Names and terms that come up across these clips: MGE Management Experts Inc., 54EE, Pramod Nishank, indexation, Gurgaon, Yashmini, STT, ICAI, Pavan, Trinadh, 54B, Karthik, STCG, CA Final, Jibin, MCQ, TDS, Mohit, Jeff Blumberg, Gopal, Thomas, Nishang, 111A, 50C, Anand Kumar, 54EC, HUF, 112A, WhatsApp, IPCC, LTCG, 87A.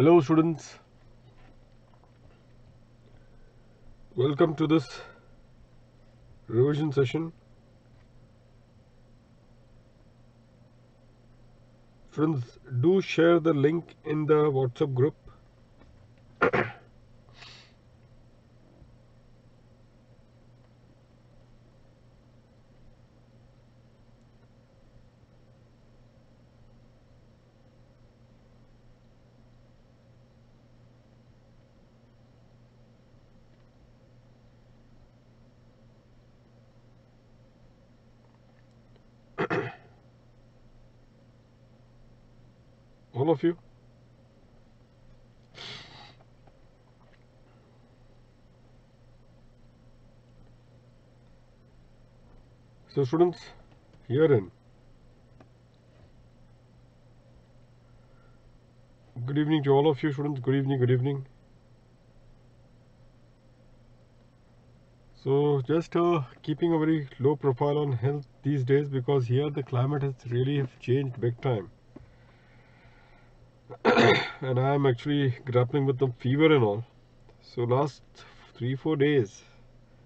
Hello students, welcome to this revision session. Friends, do share the link in the WhatsApp group. All of you. So students, herein. Good evening to all of you students. Good evening. Good evening. So just keeping a very low profile on health these days, because here the climate has really changed big time. And I am actually grappling with the fever and all. So last 3-4 days,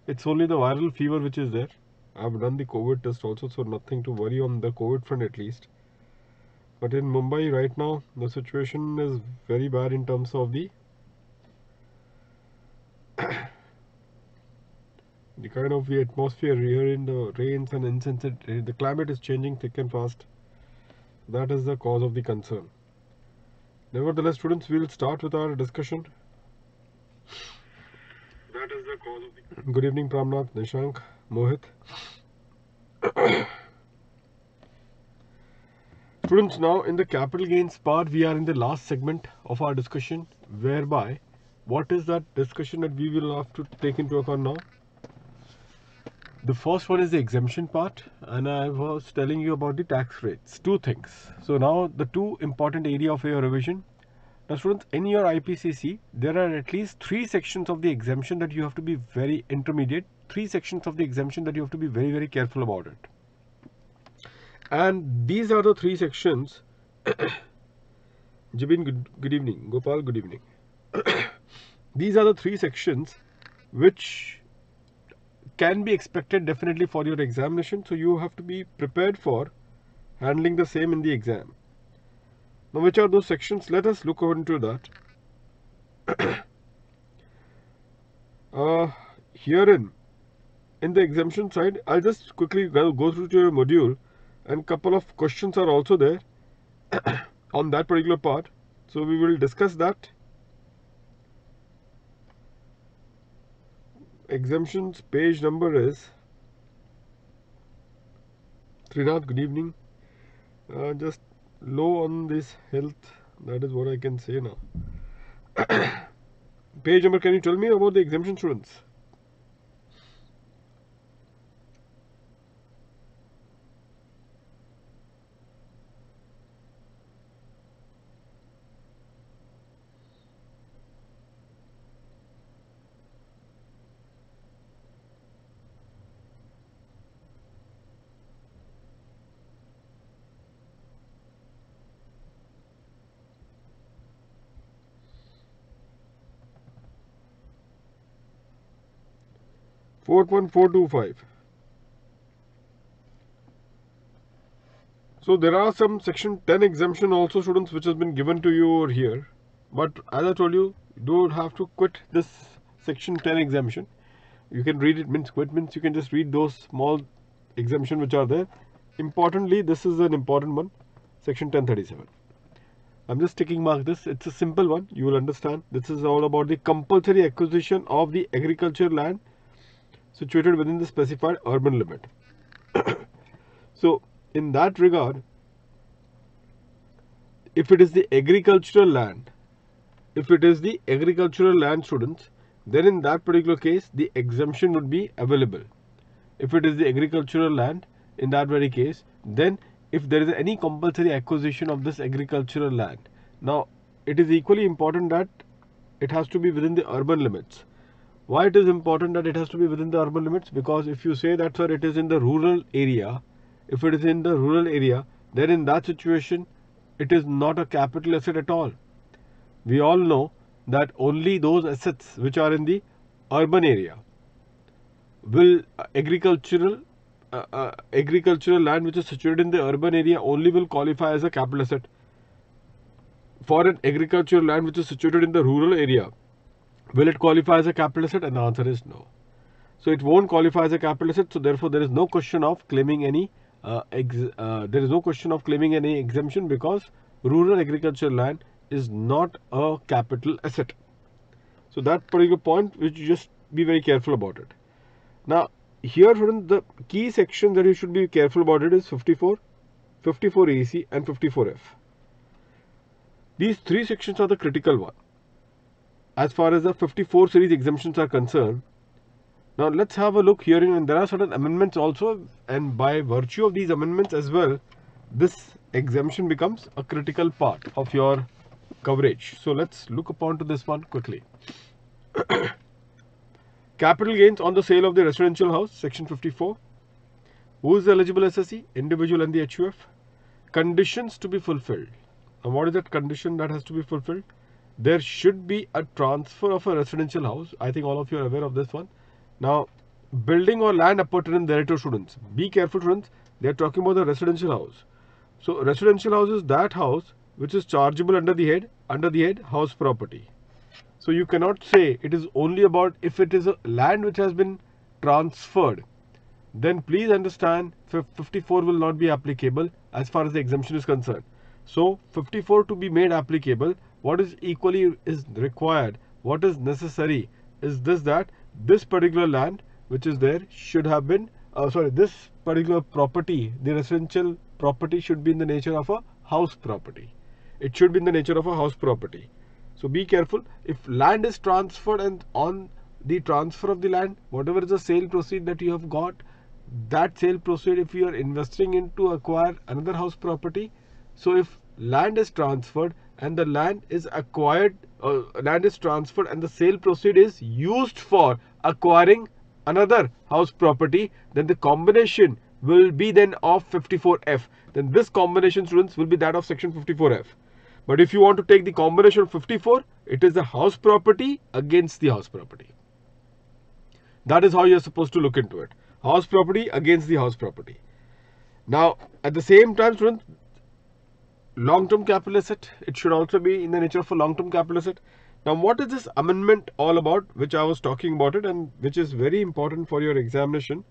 it's only the viral fever which is there. I've done the COVID test also, so nothing to worry on the COVID front at least. But in Mumbai right now, the situation is very bad in terms of the kind of the atmosphere here, in the rains and incessant. The climate is changing thick and fast. That is the cause of the concern. Nevertheless, students, we'll start with our discussion. That is the cause of the... Good evening, Pramod Nishank, Mohit. Students, now in the capital gains part, we are in the last segment of our discussion, whereby what is that discussion that we will have to take into account now? The first one is the exemption part, and I was telling you about the tax rates. Two things. So now the two important area of your revision. Now students, in your IPCC, there are at least three sections of the exemption that you have to be very intermediate. Three sections of the exemption that you have to be very, very careful about it. And these are the three sections. Jibin, good evening. Gopal, good evening. These are the three sections which can be expected definitely for your examination, so you have to be prepared for handling the same in the exam. Now, which are those sections? Let us look into that. Herein, in the exemption side, I'll just quickly go through to your module, and couple of questions are also there on that particular part, so we will discuss that. Exemptions page number is Trinadh. Good evening. Just low on this health, that is what I can say now. Page number, can you tell me about the exemption, students? .4.425. So there are some section 10 exemption also, students, which has been given to you over here. But as I told you, you don't have to quit this section 10 exemption. You can read it, means quit means you can just read those small exemption which are there. Importantly, this is an important one, section 1037. I'm just ticking mark this. It's a simple one. You will understand. This is all about the compulsory acquisition of the agriculture land situated within the specified urban limit. So in that regard, if it is the agricultural land, students, then in that particular case the exemption would be available. If it is the agricultural land, in that very case, then if there is any compulsory acquisition of this agricultural land, now it is equally important that it has to be within the urban limits. Why it is important that it has to be within the urban limits? Because if you say that, sir, it is in the rural area, if it is in the rural area, then in that situation, it is not a capital asset at all. we all know that only those assets which are in the urban area will agricultural land which is situated in the urban area only will qualify as a capital asset. For an agricultural land which is situated in the rural area, will it qualify as a capital asset? And the answer is no. So it won't qualify as a capital asset. So therefore, there is no question of claiming any exemption, because rural agricultural land is not a capital asset. So that particular point, which you just be very careful about it. Now here, from the key section that you should be careful about it is 54, 54AC, and 54F. These three sections are the critical one as far as the 54 series exemptions are concerned. Now let's have a look here, and there are certain amendments also, and by virtue of these amendments as well, this exemption becomes a critical part of your coverage. So let's look upon to this one quickly. Capital gains on the sale of the residential house, section 54. Who is the eligible SSE? Individual and the HUF. Conditions to be fulfilled. Now what is that condition that has to be fulfilled? There should be a transfer of a residential house. I think all of you are aware of this one. Now, building or land appertaining thereto, students. Be careful, students. They are talking about the residential house. So residential house is that house which is chargeable under the head house property. So you cannot say it is only about if it is a land which has been transferred. Then please understand 54 will not be applicable as far as the exemption is concerned. So 54 to be made applicable, what is equally is required, what is necessary is this, that this particular land which is there should have been, this particular property, the residential property should be in the nature of a house property. It should be in the nature of a house property. So be careful. If land is transferred, and on the transfer of the land, whatever is the sale proceed that you have got, that sale proceed, if you are investing in to acquire another house property, so if land is transferred and the land is acquired, land is transferred and the sale proceed is used for acquiring another house property, then the combination will be then of 54F. Then this combination, students, will be that of section 54F. But if you want to take the combination of 54, it is the house property against the house property. That is how you are supposed to look into it. House property against the house property. Now, at the same time, students, long-term capital asset, it should also be in the nature of a long-term capital asset. Now, what is this amendment all about, which I was talking about it, and which is very important for your examination?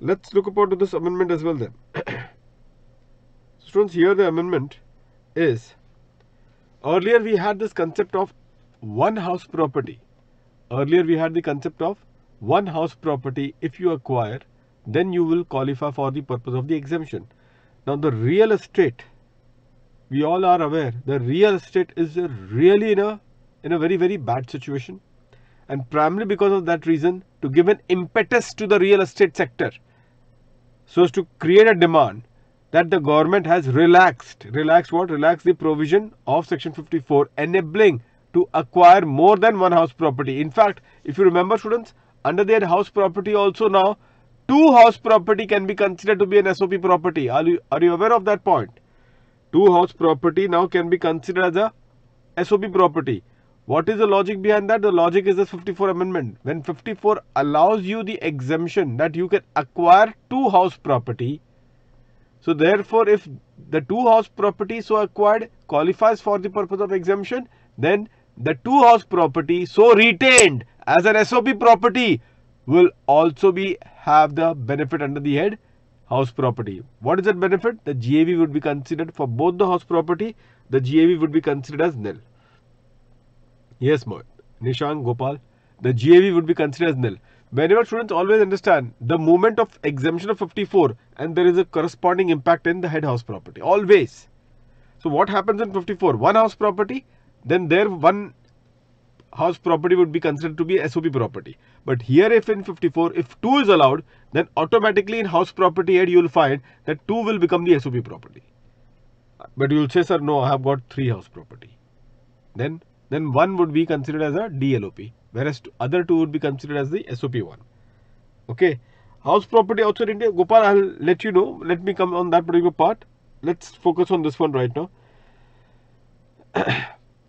Let's look about this amendment as well then. Students, here the amendment is, earlier we had this concept of one house property. Earlier we had the concept of one house property. If you acquire, then you will qualify for the purpose of the exemption. Now the real estate, we all are aware, the real estate is really in a very, very bad situation. And primarily because of that reason, to give an impetus to the real estate sector, so as to create a demand, that the government has relaxed the provision of section 54, enabling to acquire more than one house property. In fact, if you remember, students, under their house property also now, two house property can be considered to be an SOP property. Are you aware of that point? Two house property now can be considered as a SOP property. What is the logic behind that? The logic is this 54 amendment. When 54 allows you the exemption that you can acquire two house property, so therefore, if the two house property so acquired qualifies for the purpose of exemption, then the two house property so retained as an SOP property will also have the benefit under the head house property. What is that benefit? The GAV would be considered for both the house property. The GAV would be considered as nil. Yes, Mohit, Nishang, Gopal, the GAV would be considered as nil. Whenever, students, always understand the moment of exemption of 54, and there is a corresponding impact in the head house property, always. So what happens in 54? One house property, then there one house property would be considered to be SOP property. But here, if in 54, if 2 is allowed, then automatically in house property head, you will find that 2 will become the SOP property. But you will say, sir, no, I have got 3 house property. Then one would be considered as a DLOP, whereas other two would be considered as the SOP one. Okay, house property outside India, Gopal, I'll let you know. Let me come on that particular part. Let's focus on this one right now.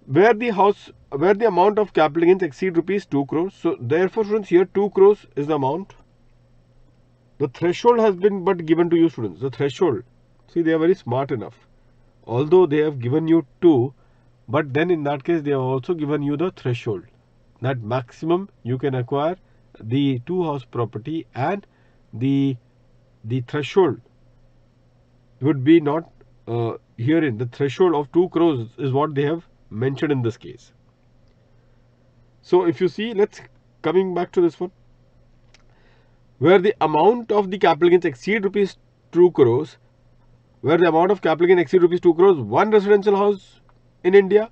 where the amount of capital gains exceed ₹2 crores. So therefore, students, here 2 crores is the amount. The threshold has been but given to you, students. The threshold. See, they are very smart enough. Although they have given you 2, but then in that case they have also given you the threshold that maximum you can acquire the 2-house property, and the threshold would be not herein. The threshold of 2 crores is what they have mentioned in this case. So if you see, let's coming back to this one, where the amount of the capital gains exceed ₹2 crores, where the amount of capital gain exceed ₹2 crores, 1 residential house in India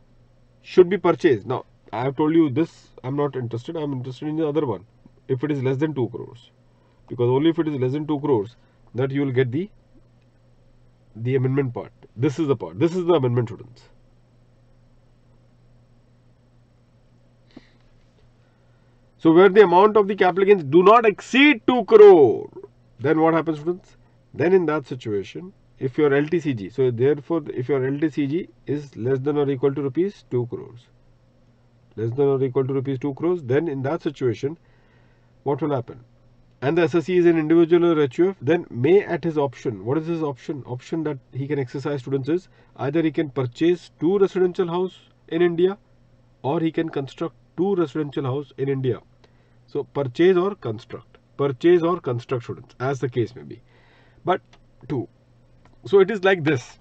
should be purchased. Now I have told you this. I'm not interested. I'm interested in the other one. If it is less than 2 crores, because only if it is less than 2 crores that you will get the amendment part. This is the part. This is the amendment, students. So where the amount of the capital gains do not exceed 2 crore, then what happens, students? Then in that situation, if your LTCG, so therefore if your LTCG is less than or equal to ₹2 crores, less than or equal to ₹2 crores, then in that situation what will happen? And the SSE is an individual or HUF, then may at his option. What is his option? Option that he can exercise, students, is either he can purchase 2 residential house in India, or he can construct 2 residential house in India. So purchase or construct, students, as the case may be. But 2. So it is like this.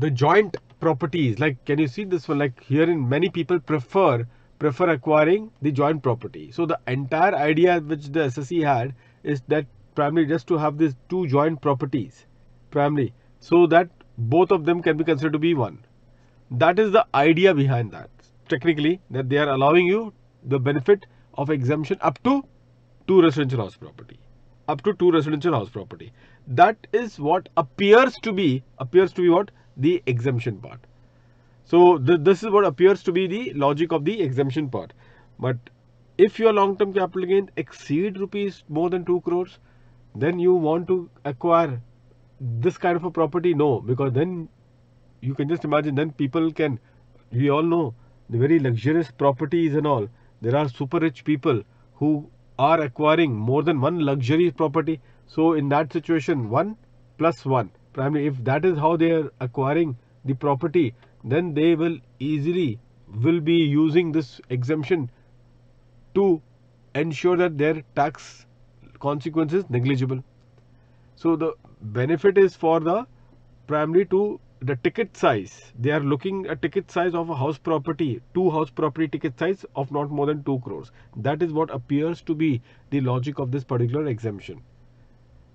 The joint properties, like can you see this one? Like here, in many people prefer acquiring the joint property. So the entire idea which the SSE had is that primarily just to have these 2 joint properties, primarily, so that both of them can be considered to be one. That is the idea behind that. Technically, that they are allowing you the benefit of exemption up to 2 residential house property, up to 2 residential house property. That is what appears to be what the exemption part. So this is what appears to be the logic of the exemption part. But if your long-term capital gain exceed rupees more than 2 crores, then you want to acquire this kind of a property? No, because then you can just imagine. Then people can, we all know, the very luxurious properties and all. There are super rich people who are acquiring more than 1 luxury property. So in that situation, 1 plus 1. Primarily, if that is how they are acquiring the property, then they will easily be using this exemption to ensure that their tax consequence is negligible. So the benefit is for the primarily to the ticket size. They are looking at ticket size of a house property, 2-house property ticket size of not more than 2 crores. That is what appears to be the logic of this particular exemption.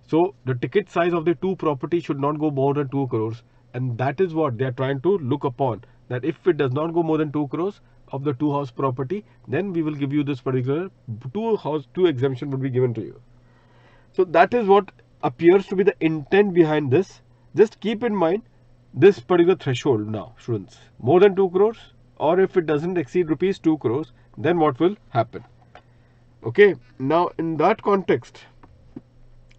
So the ticket size of the 2 properties should not go more than 2 crores. And that is what they are trying to look upon, that if it does not go more than 2 crores of the 2-house property, then we will give you this particular 2 exemption would be given to you. So that is what appears to be the intent behind this. Just keep in mind this particular threshold now, students. More than 2 crores, or if it doesn't exceed ₹2 crores, then what will happen? Okay. Now in that context,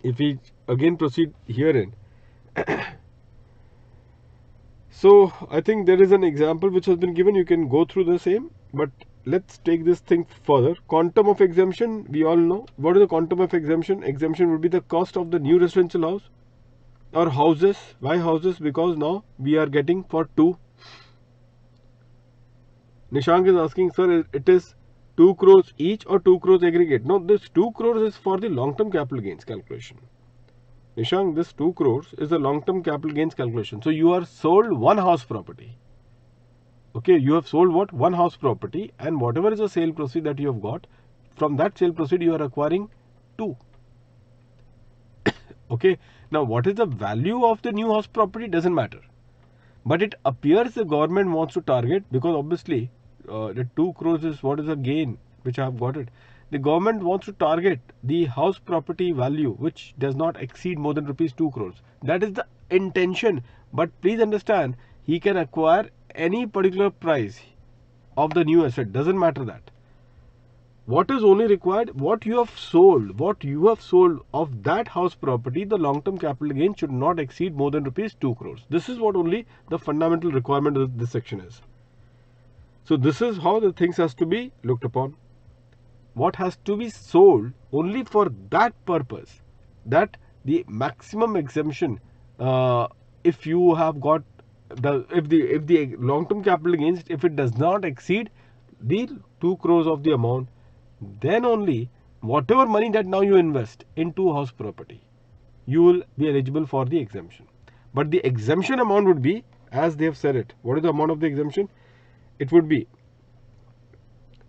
if we again proceed herein. So I think there is an example which has been given. You can go through the same, but let's take this thing further. Quantum of exemption, we all know. What is the quantum of exemption? Exemption would be the cost of the new residential house or houses. Why houses? Because now we are getting for 2. Nishank is asking, sir, it is 2 crores each or 2 crores aggregate? No, this 2 crores is for the long-term capital gains calculation. Nishang, this 2 crores is the long-term capital gains calculation. So you are sold 1 house property. Okay, you have sold what? 1 house property, and whatever is the sale proceed that you have got, from that sale proceed you are acquiring 2. Okay, now what is the value of the new house property? Doesn't matter. But it appears the government wants to target, because obviously the 2 crores is what is the gain which I have got it. The government wants to target the house property value which does not exceed more than ₹2 crores. That is the intention. But please understand, he can acquire any particular price of the new asset. Doesn't matter that. What is only required? What you have sold of that house property, the long-term capital gain should not exceed more than ₹2 crores. This is what only the fundamental requirement of this section is. So this is how the things has to be looked upon. What has to be sold only for that purpose, that the maximum exemption, if you have got the if the long-term capital gains, if it does not exceed the 2 crores of the amount, then only whatever money that now you invest into house property, you will be eligible for the exemption. But the exemption amount would be, as they have said it, what is the amount of the exemption? It would be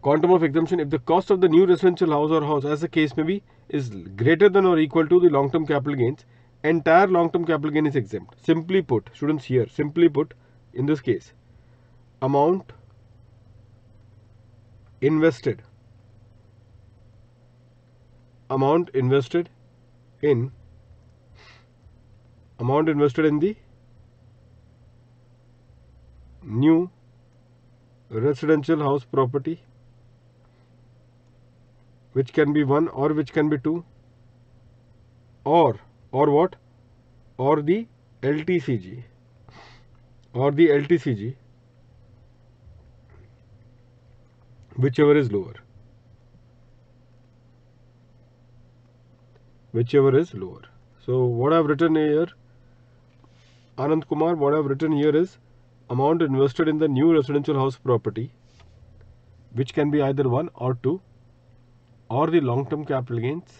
quantum of exemption if the cost of the new residential house or house, as the case may be, is greater than or equal to the long-term capital gains. Entire long-term capital gain is exempt. Simply put, students, here, simply put, in this case, amount invested, amount invested in the new residential house property, which can be 1 or which can be 2, or what, or the LTCG, whichever is lower, So what I have written here, Anand Kumar, what I have written here is amount invested in the new residential house property, which can be either 1 or 2, or the long-term capital gains,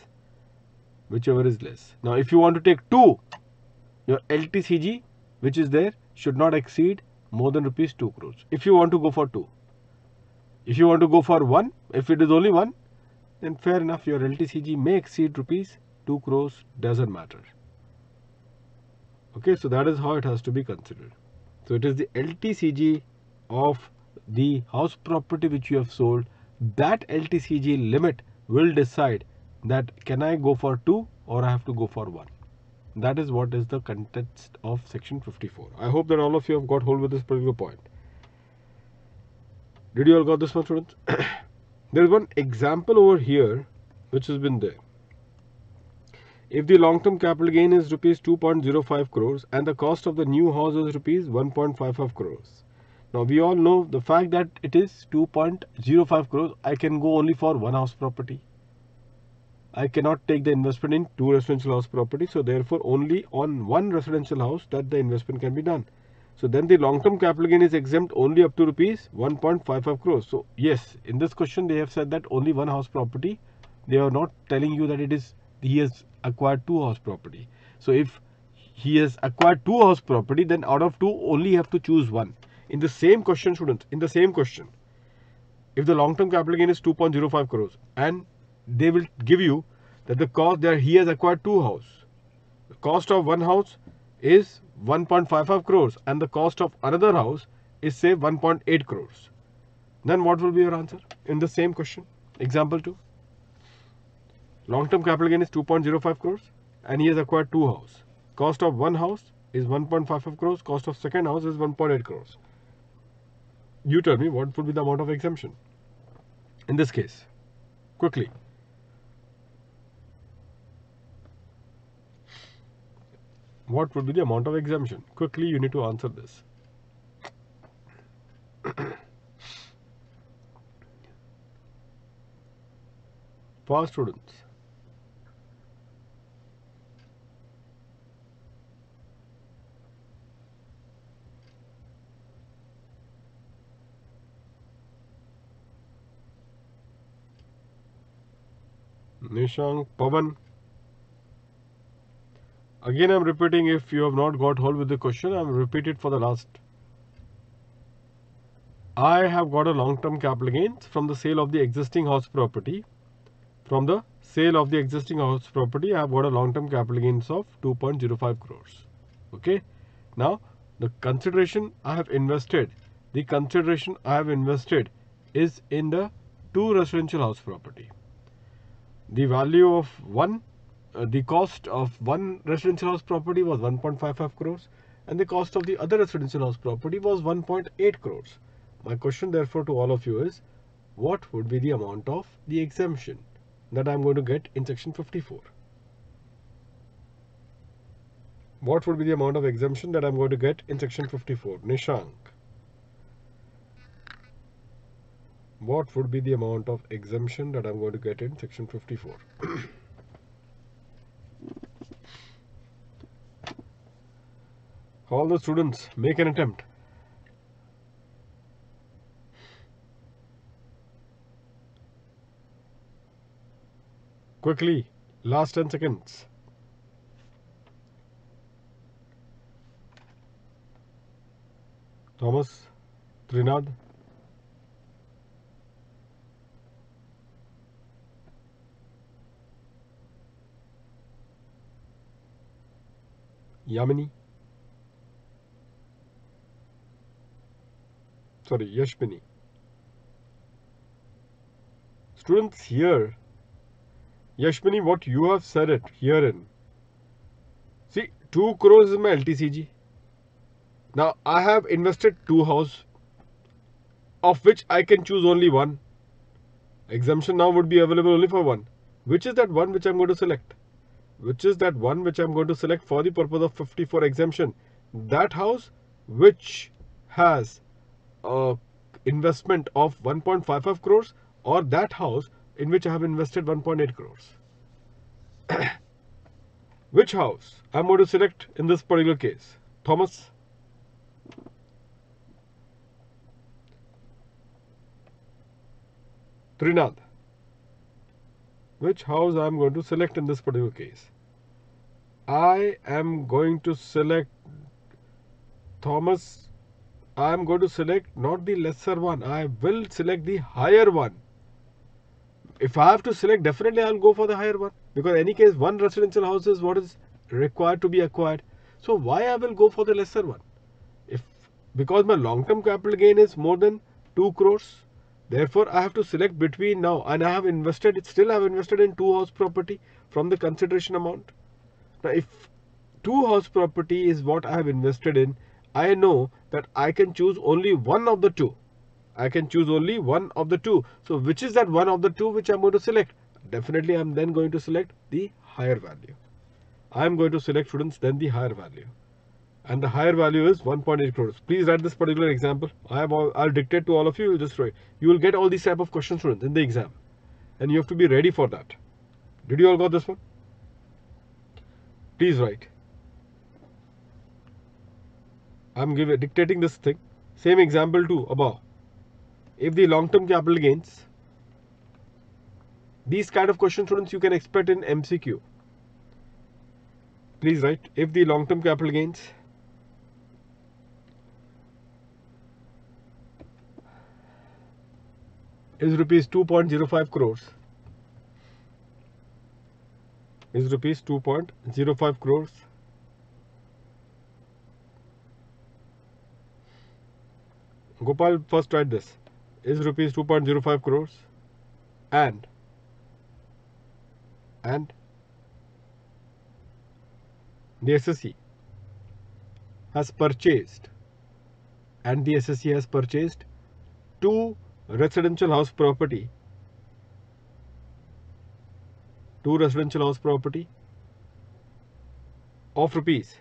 whichever is less. Now, if you want to take 2, your LTCG, which is there, should not exceed more than ₹2 crores. If you want to go for 2, if you want to go for 1, if it is only 1, then fair enough, your LTCG may exceed ₹2 crores, doesn't matter. Okay, so that is how it has to be considered. So it is the LTCG of the house property which you have sold. That LTCG limit will decide that can I go for 2 or I have to go for 1. That is what is the context of section 54. I hope that all of you have got hold with this particular point. Did you all got this one, students? There is one example over here which has been there. If the long-term capital gain is ₹2.05 crores and the cost of the new house is ₹1.55 crores. Now we all know the fact that it is ₹2.05 crores. I can go only for 1 house property. I cannot take the investment in 2 residential house properties. So therefore, only on 1 residential house that the investment can be done. So then the long-term capital gain is exempt only up to ₹1.55 crores. So yes, in this question they have said that only 1 house property. They are not telling you that it is he has acquired 2 house property. So if he has acquired 2 house property, then out of 2 only you have to choose 1. In the same question, students, in the same question, if the long-term capital gain is ₹2.05 crores and they will give you that the cost that he has acquired 2 house, the cost of 1 house is ₹1.55 crores and the cost of another house is say ₹1.8 crores. Then what will be your answer in the same question? Example 2. Long-term capital gain is ₹2.05 crores and he has acquired 2 house. Cost of 1 house is ₹1.55 crores. Cost of second house is ₹1.8 crores. You tell me what would be the amount of exemption in this case, quickly. What would be the amount of exemption? Quickly, you need to answer this. Fast, students. Nishang, Pavan. Again, I am repeating, if you have not got hold with the question, I am repeated for the last. I have got a long-term capital gains from the sale of the existing house property. From the sale of the existing house property, I have got a long-term capital gains of ₹2.05 crores. Okay. Now, the consideration I have invested, is in the 2 residential house property. The value of the cost of 1 residential house property was ₹1.55 crores and the cost of the other residential house property was ₹1.8 crores. My question therefore to all of you is, what would be the amount of the exemption that I am going to get in section 54? What would be the amount of exemption that I am going to get in section 54? Nishank. what would be the amount of exemption that I'm going to get in section 54? All the students, make an attempt. Quickly, last 10 seconds. Thomas, Trinadh. Yamini. Sorry, Yashmini. Students, here, Yashmini, what you have said it herein. See, 2 crores is my LTCG. Now, I have invested 2 house, of which I can choose only one. Exemption now would be available only for one. Which is that one which I am going to select? Which is that one which I am going to select for the purpose of 54 exemption? That house which has investment of 1.55 crores or that house in which I have invested 1.8 crores. Which house I am going to select in this particular case? Thomas? Trinadh? Which house I am going to select in this particular case? I am going to select Thomas. I am going to select not the lesser one. I will select the higher one. If I have to select, definitely I will go for the higher one. Because in any case, one residential house is what is required to be acquired. So why I will go for the lesser one? If because my long-term capital gain is more than 2 crores. Therefore, I have to select between now and I have invested, still I have invested in 2 house property from the consideration amount. Now, if 2 house property is what I have invested in, I know that I can choose only one of the two. I can choose only one of the two. So, which is that one of the two which I am going to select? Definitely, I am then going to select the higher value. I am going to select, students, then the higher value. And the higher value is 1.8 crores. Please write this particular example. I'll dictate to all of you. You'll just write. You will get all these type of questions, students, in the exam. And you have to be ready for that. Did you all got this one? Please write. I'm dictating this thing. Same example to above. If the long-term capital gains, these kind of questions, students, you can expect in MCQ. Please write. If the long-term capital gains is rupees 2.05 crores, Gopal, first write this, is rupees 2.05 crores and the SSC has purchased, and the SSC has purchased 2 residential house property, 2 residential house property of rupees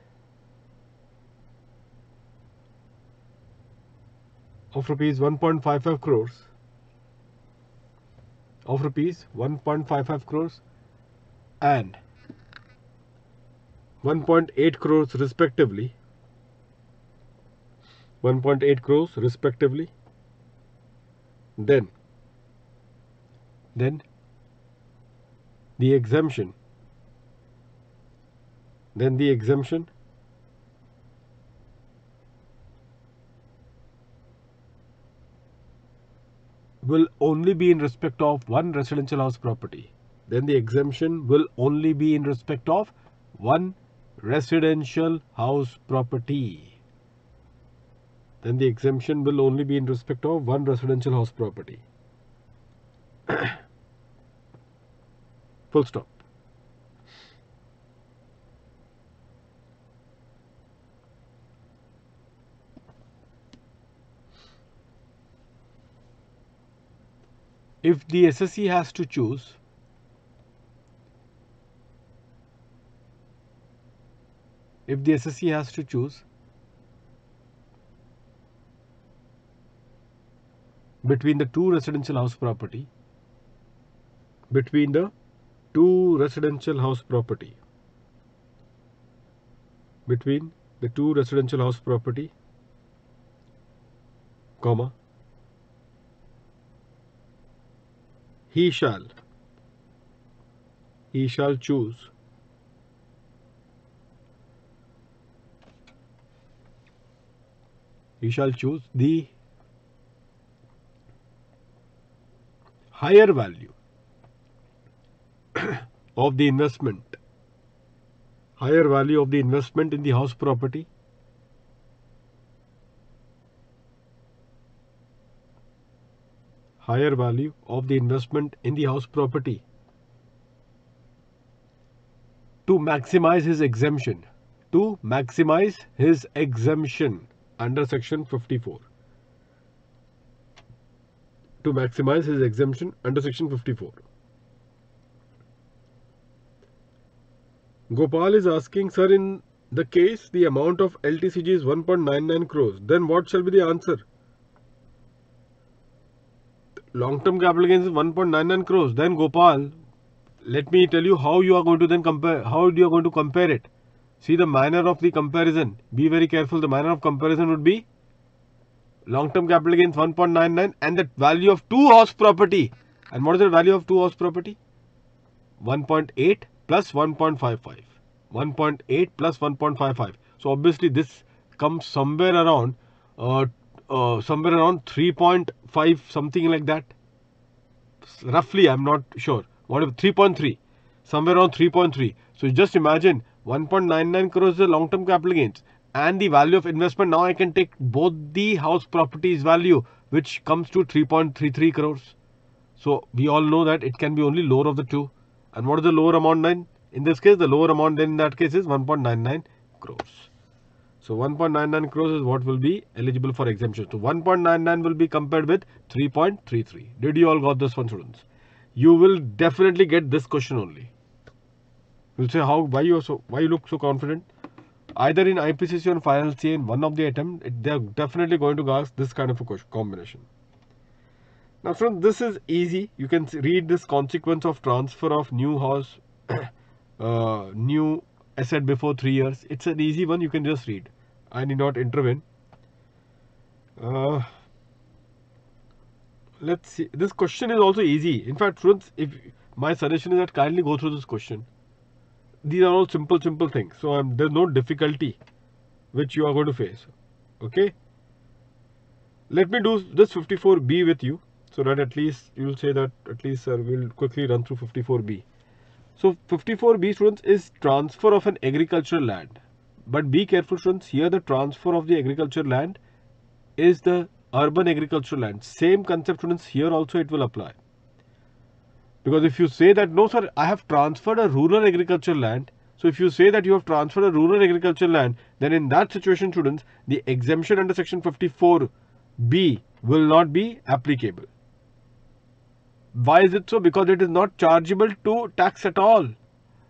1.55 crores, of rupees 1.55 crores and 1.8 crores respectively, 1.8 crores respectively. Then the exemption will only be in respect of one residential house property. Then the exemption will only be in respect of one residential house property. Then the exemption will only be in respect of one residential house property. Full stop. If the SSC has to choose, between the two residential house property, comma, he shall choose the higher value of the investment, in the house property to maximize his exemption, under section 54. Gopal is asking, sir, in the case the amount of LTCG is 1.99 crores, then what shall be the answer? Long-term capital gains is 1.99 crores. Then Gopal, let me tell you how you are going to then compare. It? See the manner of the comparison. Be very careful. The manner of comparison would be long-term capital gains 1.99 and the value of two house property. And what is the value of two house property? 1.8 plus 1.55. 1.8 plus 1.55. So obviously this comes somewhere around 3.5, something like that. Roughly, I'm not sure. What if 3.3? Somewhere around 3.3. So just imagine. 1.99 crores is the long-term capital gains and the value of investment. Now I can take both the house properties value, which comes to 3.33 crores. So we all know that it can be only lower of the two. And what is the lower amount then? In this case, the lower amount then in that case is 1.99 crores. So 1.99 crores is what will be eligible for exemption. So 1.99 will be compared with 3.33. Did you all got this one, students? You will definitely get this question only. You'll say, how, why you look so confident? Either in IPCC or final C, in one of the attempt, they are definitely going to ask this kind of a combination. Now, friends, this is easy. You can read this consequence of transfer of new house, new asset before 3 years. It's an easy one. You can just read. I need not intervene. Let's see. This question is also easy. In fact, friends, if my suggestion is that kindly go through this question. These are all simple things, so there's no difficulty which you are going to face. Okay, let me do this 54B with you, so that at least you will say that at least, sir, we'll quickly run through 54B. So 54B, students, is transfer of an agricultural land, but be careful, students, here the transfer of the agricultural land is the urban agricultural land. Same concept, students, here also it will apply. Because if you say that, no sir, I have transferred a rural agricultural land. So if you say that you have transferred a rural agricultural land, then in that situation, students, the exemption under section 54B will not be applicable. Why is it so? Because it is not chargeable to tax at all.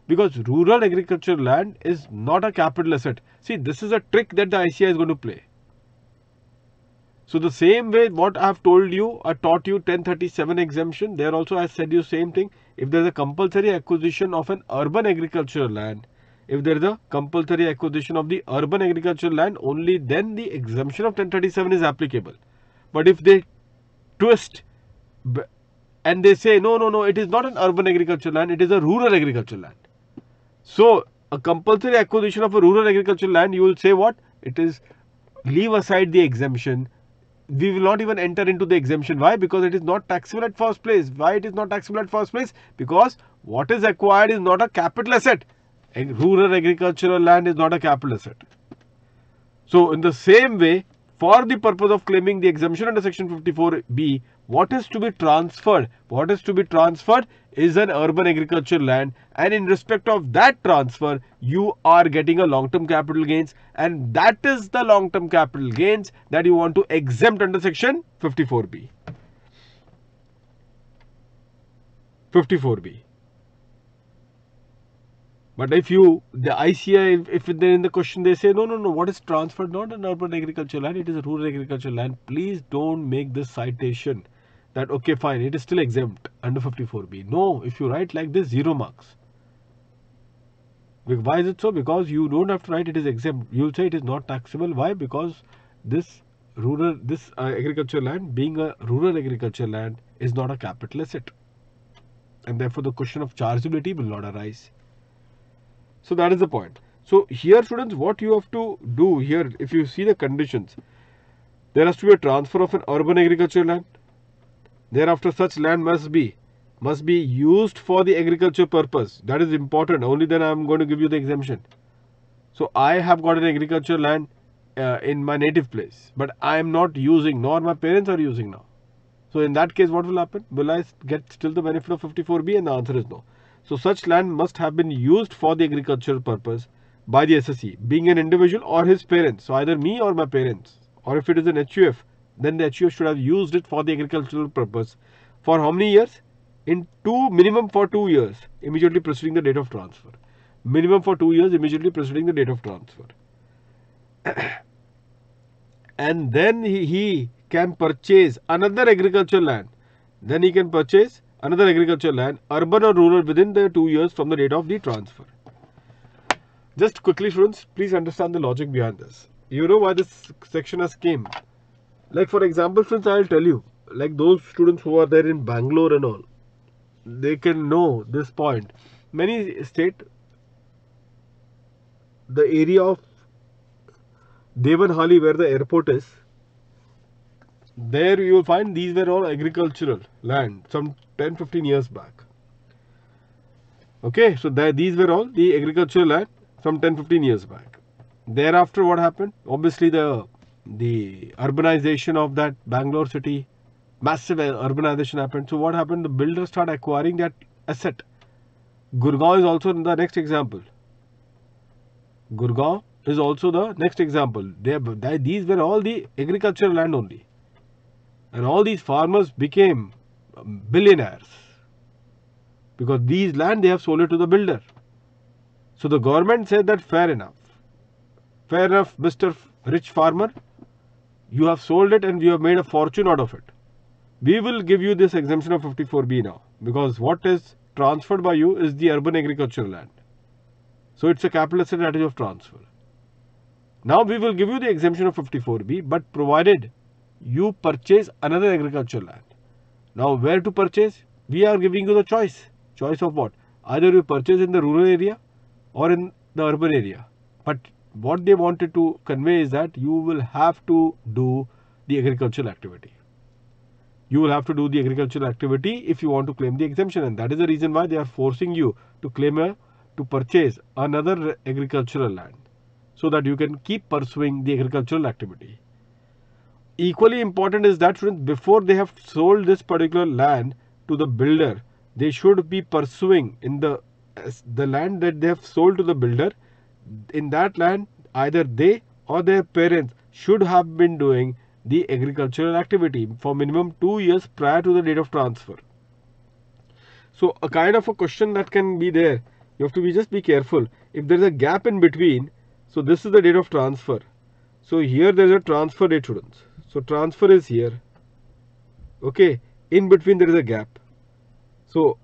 Because rural agricultural land is not a capital asset. See, this is a trick that the ICAI is going to play. So the same way what I have told you, I taught you 1037 exemption. There also I said you same thing. If there is a compulsory acquisition of an urban agricultural land, only then the exemption of 1037 is applicable. But if they twist and they say, no, it is not an urban agricultural land, it is a rural agricultural land. So a compulsory acquisition of a rural agricultural land, you will say what? It is, leave aside the exemption. We will not even enter into the exemption. Why? Because it is not taxable at first place. Because what is acquired is not a capital asset. Rural agricultural land is not a capital asset. So in the same way, for the purpose of claiming the exemption under section 54B, what is to be transferred? Is an urban agricultural land, and in respect of that transfer, you are getting a long-term capital gains, and that is the long-term capital gains that you want to exempt under section 54B. 54B. But if you, the ICI, if they're in the question, they say, no, what is transferred? Not an urban agricultural land, it is a rural agricultural land. Please don't make this citation that, okay, fine, it is still exempt under 54B. No, if you write like this, 0 marks. Why is it so? Because you don't have to write it is exempt. You'll say it is not taxable. Why? Because this rural, this agricultural land, being a rural agricultural land, is not a capital asset. And therefore, the question of chargeability will not arise. So that is the point. So here, students, what you have to do here, if you see the conditions, there has to be a transfer of an urban agricultural land. Thereafter, such land must be used for the agriculture purpose. That is important. Only then I am going to give you the exemption. So I have got an agricultural land in my native place, but I am not using, nor my parents are using now. So in that case, what will happen? Will I get still the benefit of 54B? And the answer is no. So such land must have been used for the agricultural purpose by the SSE, being an individual or his parents. So either me or my parents, or if it is an HUF, then the HUF should have used it for the agricultural purpose. For how many years? Minimum for 2 years, immediately preceding the date of transfer. Minimum for 2 years, immediately preceding the date of transfer. And then he can purchase another agricultural land. Then he can purchase another agricultural land, urban or rural, within the 2 years from the date of the transfer. Just quickly, students, please understand the logic behind this. You know why this section has came. Like for example, friends, I will tell you, like those students who are there in Bangalore and all, they can know this point. Many state, the area of Devanhali where the airport is, there you will find these were all agricultural land some 10-15 years back. Okay, so these were all the agricultural land some 10-15 years back. Thereafter, what happened? Obviously, the urbanization of that Bangalore city, massive urbanization happened. So what happened? The builders start acquiring that asset. Gurgaon is also the next example. Gurgaon is also the next example. These were all the agricultural land only. And all these farmers became billionaires because these land they have sold it to the builder. So the government said that fair enough, Mr. Rich Farmer, you have sold it and you have made a fortune out of it. We will give you this exemption of 54B now because what is transferred by you is the urban agricultural land. So it's a capital asset strategy of transfer. Now we will give you the exemption of 54B, but provided you purchase another agricultural land. Now where to purchase? We are giving you the choice. Choice of what? Either you purchase in the rural area or in the urban area. But what they wanted to convey is that you will have to do the agricultural activity. You will have to do the agricultural activity if you want to claim the exemption. And that is the reason why they are forcing you to purchase another agricultural land so that you can keep pursuing the agricultural activity. Equally important is that before they have sold this particular land to the builder, they should be pursuing in the land that they have sold to the builder. In that land, either they or their parents should have been doing the agricultural activity for minimum 2 years prior to the date of transfer. So a kind of a question that can be there. You have to just be careful. If there is a gap in between, so this is the date of transfer. So here there is a transfer date, students. So transfer is here. Okay, in between there is a gap. So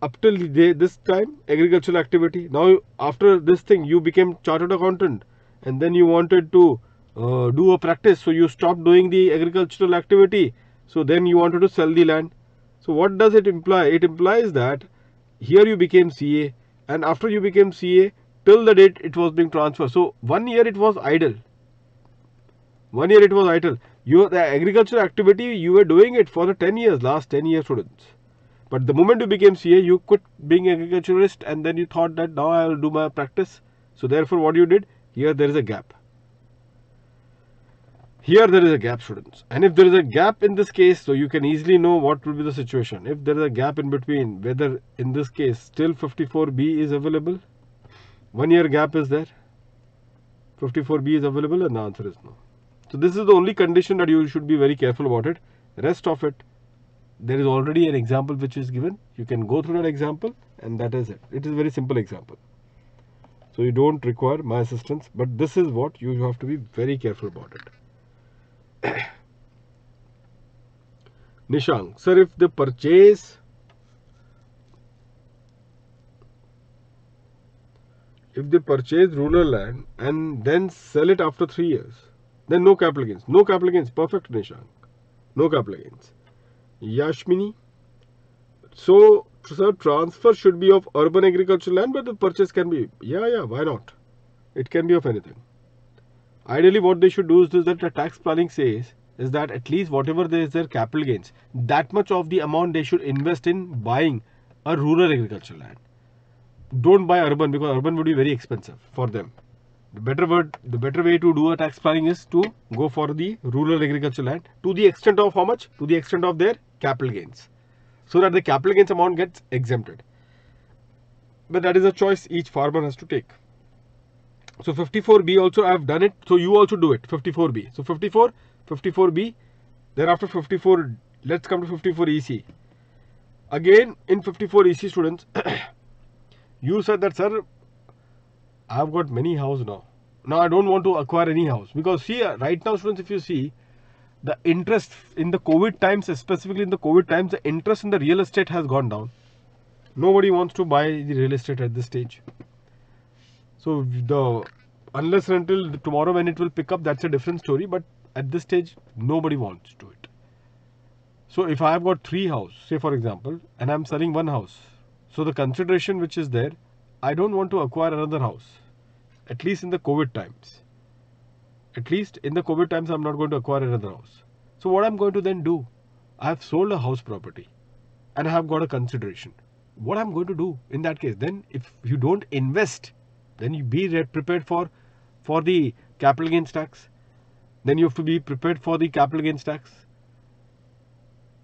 up till this time, agricultural activity. Now after this thing, you became chartered accountant, and then you wanted to do a practice. So you stopped doing the agricultural activity. So then you wanted to sell the land. So what does it imply? It implies that here you became CA, and after you became CA, till the date it was being transferred. So 1 year it was idle. 1 year it was idle. The agricultural activity, you were doing it for the 10 years, last 10 years, students. But the moment you became CA, you quit being an agriculturist and then you thought that now I will do my practice. So therefore, what you did, here there is a gap. Here there is a gap, students. And if there is a gap in this case, so you can easily know what will be the situation. If there is a gap in between, whether in this case still 54B is available, 1 year gap is there, 54B is available, and the answer is no. So this is the only condition that you should be very careful about it. Rest of it, there is already an example which is given. You can go through that example and that is it. It is a very simple example. So you don't require my assistance, but this is what you have to be very careful about it. Nishang, sir, if the purchase, rural land and then sell it after 3 years, then no capital gains. No capital gains. Perfect, Nishang. No capital gains. Yashmini, so sir, transfer should be of urban agricultural land, but the purchase can be, yeah, why not? It can be of anything. Ideally, what they should do is that the tax planning says is that at least whatever there is their capital gains, that much of the amount they should invest in buying a rural agricultural land. Don't buy urban, because urban would be very expensive for them. The better way to do a tax planning is to go for the rural agricultural land to the extent of how much? To the extent of their capital gains. So that the capital gains amount gets exempted. But that is a choice each farmer has to take. So 54B also I have done it. So you also do it. 54B. So 54, 54B. Thereafter 54, let's come to 54EC. Again in 54EC students, you said that sir, I have got many houses now. Now I don't want to acquire any house. Because see, right now students, if you see, the interest in the COVID times, specifically in the COVID times, the interest in the real estate has gone down. Nobody wants to buy the real estate at this stage. So unless and until tomorrow when it will pick up, that's a different story. But at this stage, nobody wants to it. So if I have got 3 houses, say for example, and I'm selling 1 house, so the consideration which is there, I don't want to acquire another house, at least in the COVID times. At least in the COVID times, I'm not going to acquire another house. So what I'm going to then do? I have sold a house property and I have got a consideration. What I'm going to do in that case? Then if you don't invest, then you be prepared for the capital gains tax. Then you have to be prepared for the capital gains tax.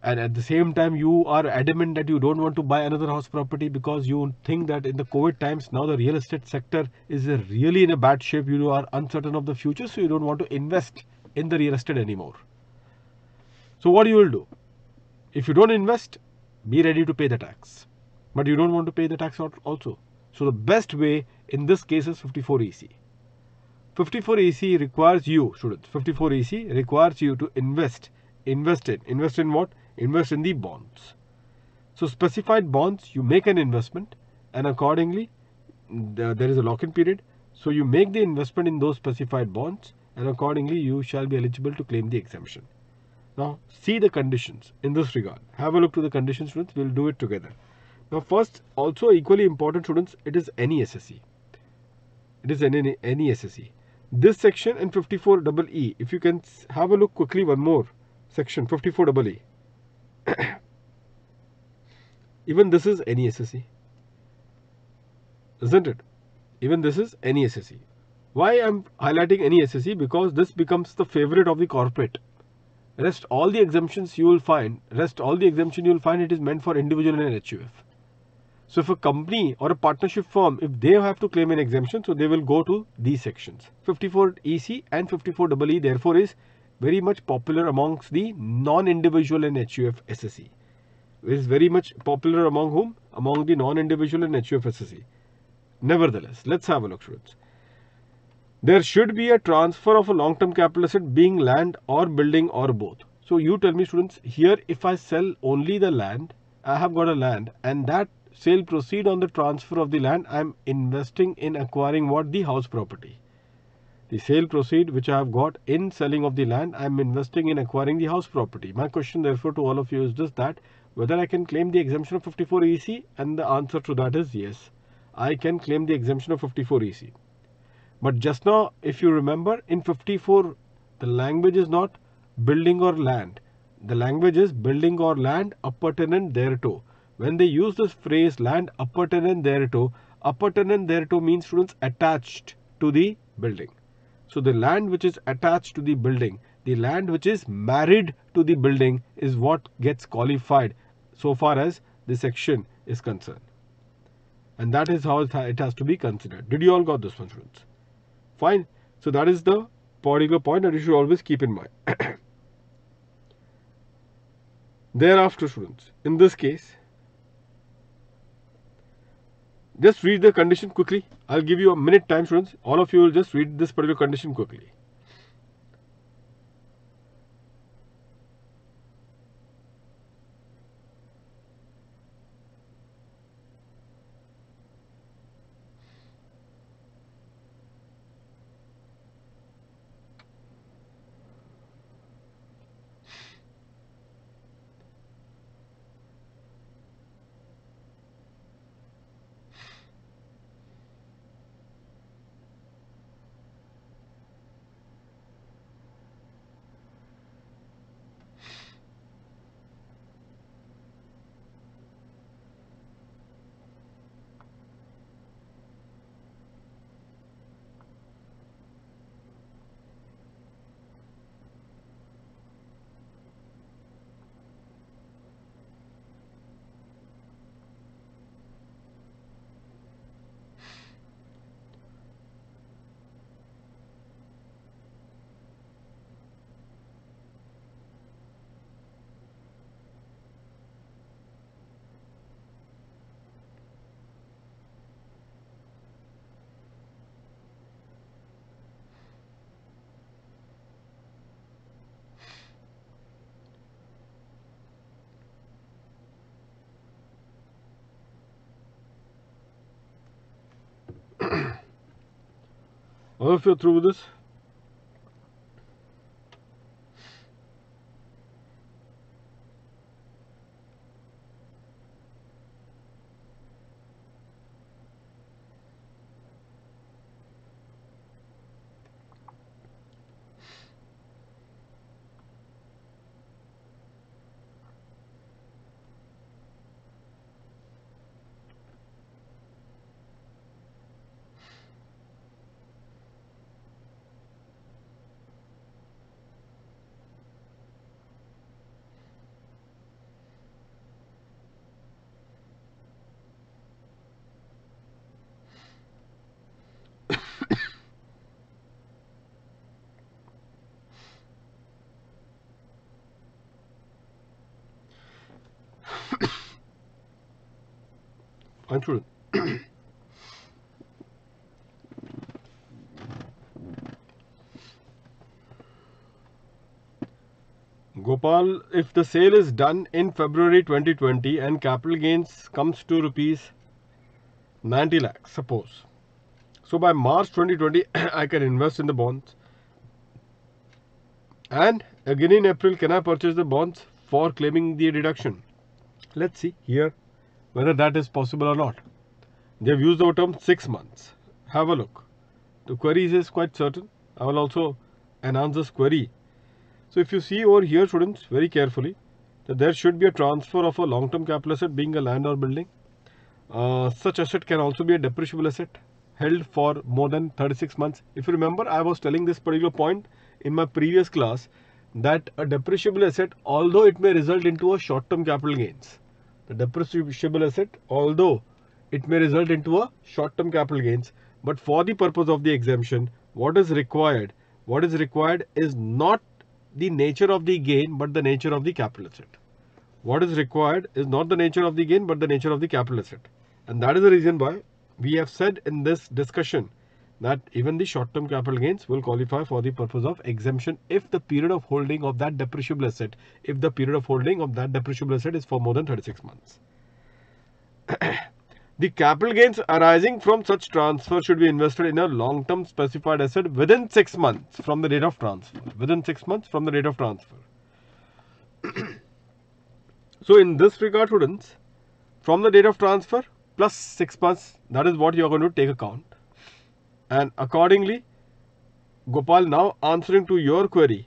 And at the same time, you are adamant that you don't want to buy another house property because you think that in the COVID times, now the real estate sector is really in a bad shape. You are uncertain of the future, so you don't want to invest in the real estate anymore. So what you will do? If you don't invest, be ready to pay the tax. But you don't want to pay the tax also. So the best way in this case is 54EC. 54EC requires you, students, 54EC requires you to invest. Invest in what? Invest in the bonds. So specified bonds, you make an investment and accordingly there is a lock-in period. So you make the investment in those specified bonds and accordingly you shall be eligible to claim the exemption. Now see the conditions in this regard. Have a look to the conditions, students. We'll do it together. Now first, also equally important, students, it is any SSE. It is any SSE. This section in 54EE, if you can have a look quickly one more section, 54EE. Even this is any SSE, isn't it? Even this is any SSE. Why I'm highlighting any SSE? Because this becomes the favorite of the corporate. Rest all the exemptions you will find, it is meant for individual and HUF. So if a company or a partnership firm, if they have to claim an exemption, so they will go to these sections. 54EC and 54EE therefore is very much popular amongst the non-individual and HUF SSE. It is very much popular among whom? Among the non-individual and HUF SSE. Nevertheless, let's have a look, students. There should be a transfer of a long-term capital asset being land or building or both. So you tell me, students, here if I sell only the land, I have got a land and that sale proceed on the transfer of the land, I am investing in acquiring what? The house property. The sale proceed which I have got in selling of the land, I am investing in acquiring the house property. My question therefore to all of you is just that whether I can claim the exemption of 54EC, and the answer to that is yes, I can claim the exemption of 54EC. But just now if you remember in 54 the language is not building or land, the language is building or land appertinent thereto. When they use this phrase land appertinent thereto means, students, attached to the building. So the land which is attached to the building, the land which is married to the building is what gets qualified so far as this section is concerned. And that is how it has to be considered. Did you all got this one, students? Fine. So that is the particular point that you should always keep in mind. Thereafter, students, in this case, Just read the condition quickly. I'll give you a minute time, students. All of you will just read this particular condition quickly. All of you are through with this. Untrue. Gopal, if the sale is done in February 2020 and capital gains comes to rupees 90 lakhs, suppose. So by March 2020, I can invest in the bonds. And again in April, can I purchase the bonds for claiming the deduction? Let's see here whether that is possible or not. They have used the term 6 months. Have a look. The queries is quite certain. I will also announce this query. So if you see over here, students, very carefully, that there should be a transfer of a long-term capital asset, being a land or building. Such asset can also be a depreciable asset held for more than 36 months. If you remember, I was telling this particular point in my previous class that a depreciable asset, although it may result into a short-term capital gains, the depreciable asset, although it may result into a short-term capital gains, but for the purpose of the exemption, what is required is not the nature of the gain, but the nature of the capital asset. What is required is not the nature of the gain, but the nature of the capital asset. And that is the reason why we have said in this discussion that even the short-term capital gains will qualify for the purpose of exemption if the period of holding of that depreciable asset, is for more than 36 months. The capital gains arising from such transfer should be invested in a long-term specified asset within 6 months from the date of transfer. So in this regard, students, from the date of transfer plus 6 months, that is what you are going to take account. And accordingly, Gopal, now answering to your query,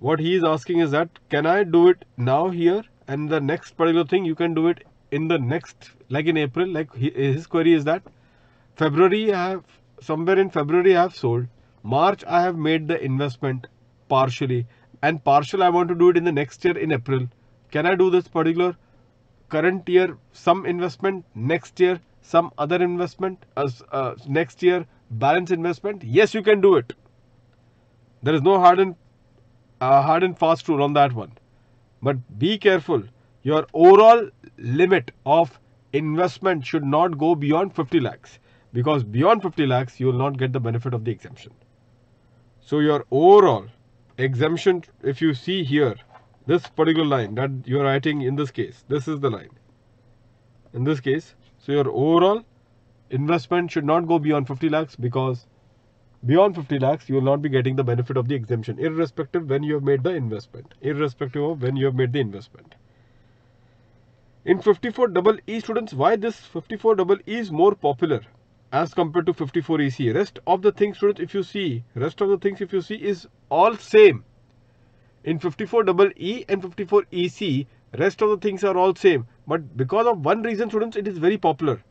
what he is asking is that, can I do it now here, and the next particular thing you can do it in the next, like in April, like his query is that February I have, somewhere in February I have sold, March I have made the investment partially, and partial I want to do it in the next year in April. Can I do this particular current year some investment, next year some other investment, next year balance investment? Yes, you can do it. There is no hard and fast rule on that one, but be careful. Your overall limit of investment should not go beyond 50 lakhs because beyond 50 lakhs you will not get the benefit of the exemption. So your overall exemption, if you see here, this particular line that you are writing in this case, this is the line in this case. So your overall investment should not go beyond 50 lakhs because beyond 50 lakhs you will not be getting the benefit of the exemption, irrespective when you have made the investment, irrespective of when you have made the investment. In 54EE students, why this 54EE is more popular as compared to 54EC? Rest of the things students, if you see, rest of the things if you see is all same. In 54EE and 54EC, rest of the things are all same. But because of one reason students, it is very popular.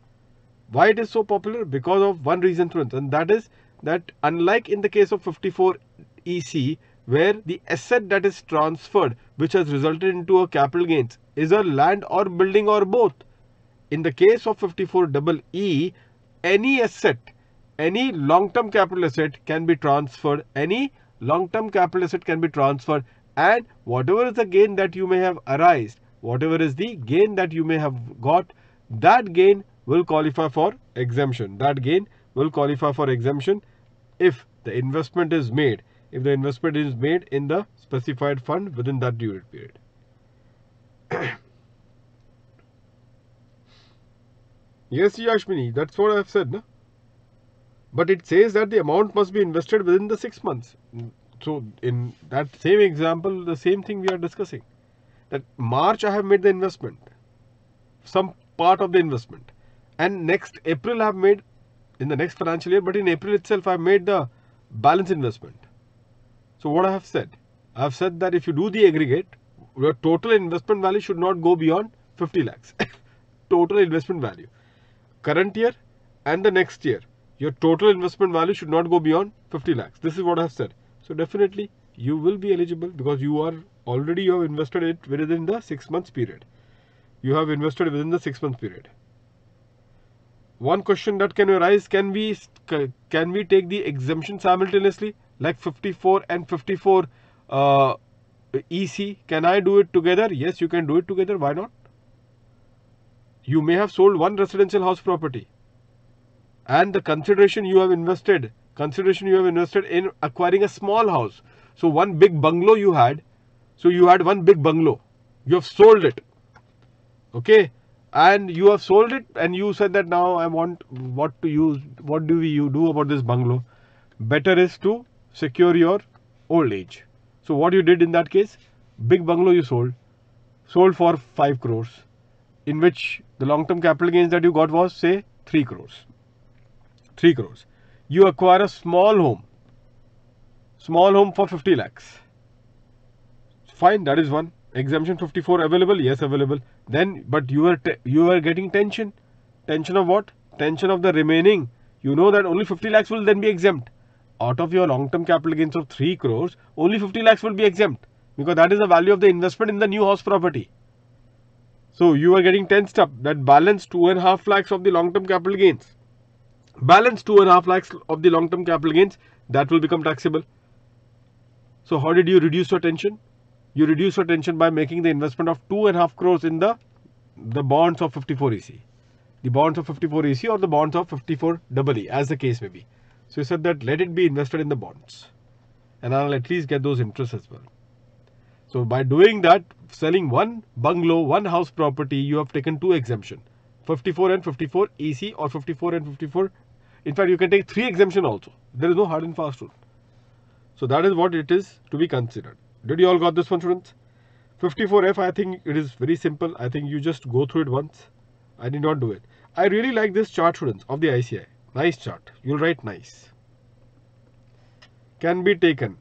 Why it is so popular? Because of one reason students, and that is that unlike in the case of 54EC, where the asset that is transferred, which has resulted into a capital gains, is a land or building or both. In the case of 54EE, any asset, any long-term capital asset can be transferred, any long-term capital asset can be transferred, and whatever is the gain that you may have arised, whatever is the gain that you may have got, that gain will qualify for exemption. That gain will qualify for exemption if the investment is made, if the investment is made in the specified fund within that duration period. Yes, Yashmini, that's what I have said, na? But it says that the amount must be invested within the 6 months. So in that same example, the same thing we are discussing, that March I have made the investment, some part of the investment, and next April I have made in the next financial year, but in April itself I have made the balance investment. So what I have said? I have said that if you do the aggregate, your total investment value should not go beyond 50 lakhs. Total investment value. Current year and the next year, your total investment value should not go beyond 50 lakhs. This is what I have said. So definitely you will be eligible because you are already, you have invested it within the 6 months period. You have invested within the 6 months period. One question that can arise, can we take the exemption simultaneously like 54 and 54EC? Can I do it together? Yes, you can do it together. Why not? You may have sold one residential house property, and the consideration you have invested in acquiring a small house. So one big bungalow you had, so you had one big bungalow. You have sold it, okay? And you have sold it, and you said that now I want, what to use, what do you do about this bungalow? Better is to secure your old age. So what you did in that case, big bungalow you sold for 5 crores. In which the long-term capital gains that you got was say 3 crores. 3 crores. You acquire a small home for 50 lakhs. Fine, that is one. Exemption 54 available? Yes, available. Then, but you are getting tension. Tension of what? Tension of the remaining. You know that only 50 lakhs will then be exempt. Out of your long-term capital gains of 3 crores, only 50 lakhs will be exempt because that is the value of the investment in the new house property. So you are getting tensed up. That balance 2.5 lakhs of the long-term capital gains, balance 2.5 lakhs of the long-term capital gains, that will become taxable. So how did you reduce your tension? You reduce your tension by making the investment of 2.5 crores in the bonds of 54EC, the bonds of 54EC or the bonds of 54EE, as the case may be. So you said that let it be invested in the bonds, and I'll at least get those interests as well. So by doing that, selling one bungalow, one house property, you have taken 2 exemption, 54 and 54EC or 54 and 54. In fact, you can take 3 exemption also. There is no hard and fast rule. So that is what it is to be considered. Did you all got this one, students? 54F, I think it is very simple. I think you just go through it once. I did not do it. I really like this chart, students, of the ICI. Nice chart. You'll write nice. Can be taken.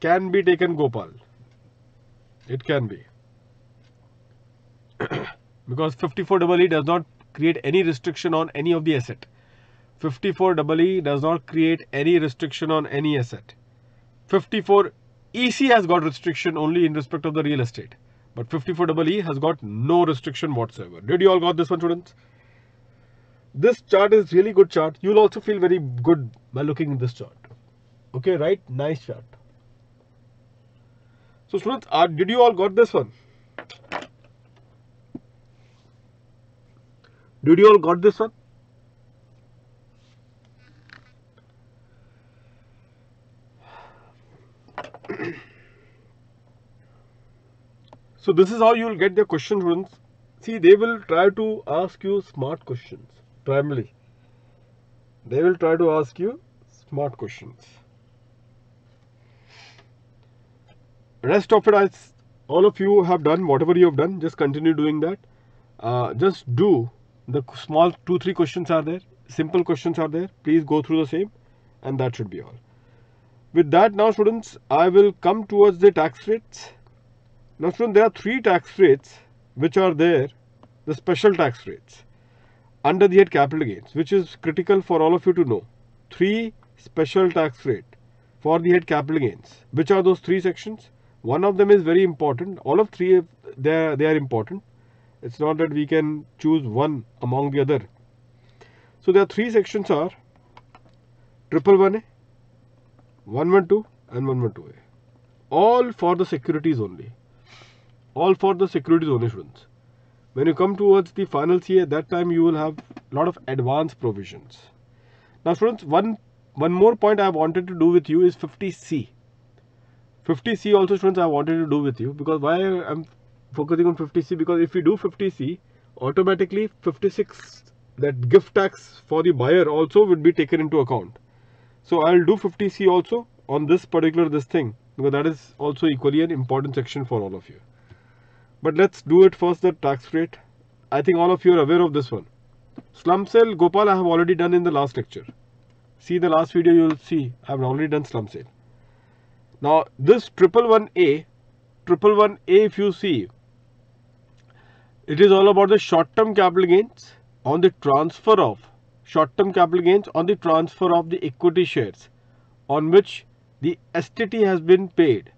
Can be taken, Gopal. It can be. Because 54EE does not create any restriction on any of the asset. 54EE does not create any restriction on any asset. 54EC has got restriction only in respect of the real estate. But 54EE has got no restriction whatsoever. Did you all got this one, students? This chart is really good chart. You'll also feel very good by looking at this chart. Okay, right? Nice chart. So students, did you all got this one? Did you all got this one? So this is how you will get their question, students. See, they will try to ask you smart questions. Primarily, they will try to ask you smart questions. Rest of it, as all of you have done, whatever you have done, just continue doing that. Just do the small 2-3 questions are there. Simple questions are there. Please go through the same, and that should be all. With that, now students, I will come towards the tax rates. Now students, there are 3 tax rates which are there, the special tax rates under the head capital gains, which is critical for all of you to know. 3 special tax rate for the head capital gains. Which are those 3 sections? One of them is very important. All of 3, they are important. It's not that we can choose one among the other. So there are 3 sections are 111A, 112, and 112A. All for the securities only. All for the securities only, students. When you come towards the final CA, that time you will have a lot of advanced provisions. Now, students, one more point I wanted to do with you is 50C. 50C also, students, I wanted to do with you, because why I'm focusing on 50C, because if you do 50C, automatically 56, that gift tax for the buyer also would be taken into account. So I'll do 50C also on this particular thing, because that is also equally an important section for all of you. But let's do it first, the tax rate. I think all of you are aware of this one. Slum sale, Gopal, I have already done in the last lecture. See the last video, you will see I have already done slum sale. Now this 111A, 111A, if you see, it is all about the short-term capital gains on the transfer of short-term capital gains on the transfer of the equity shares on which the STT has been paid.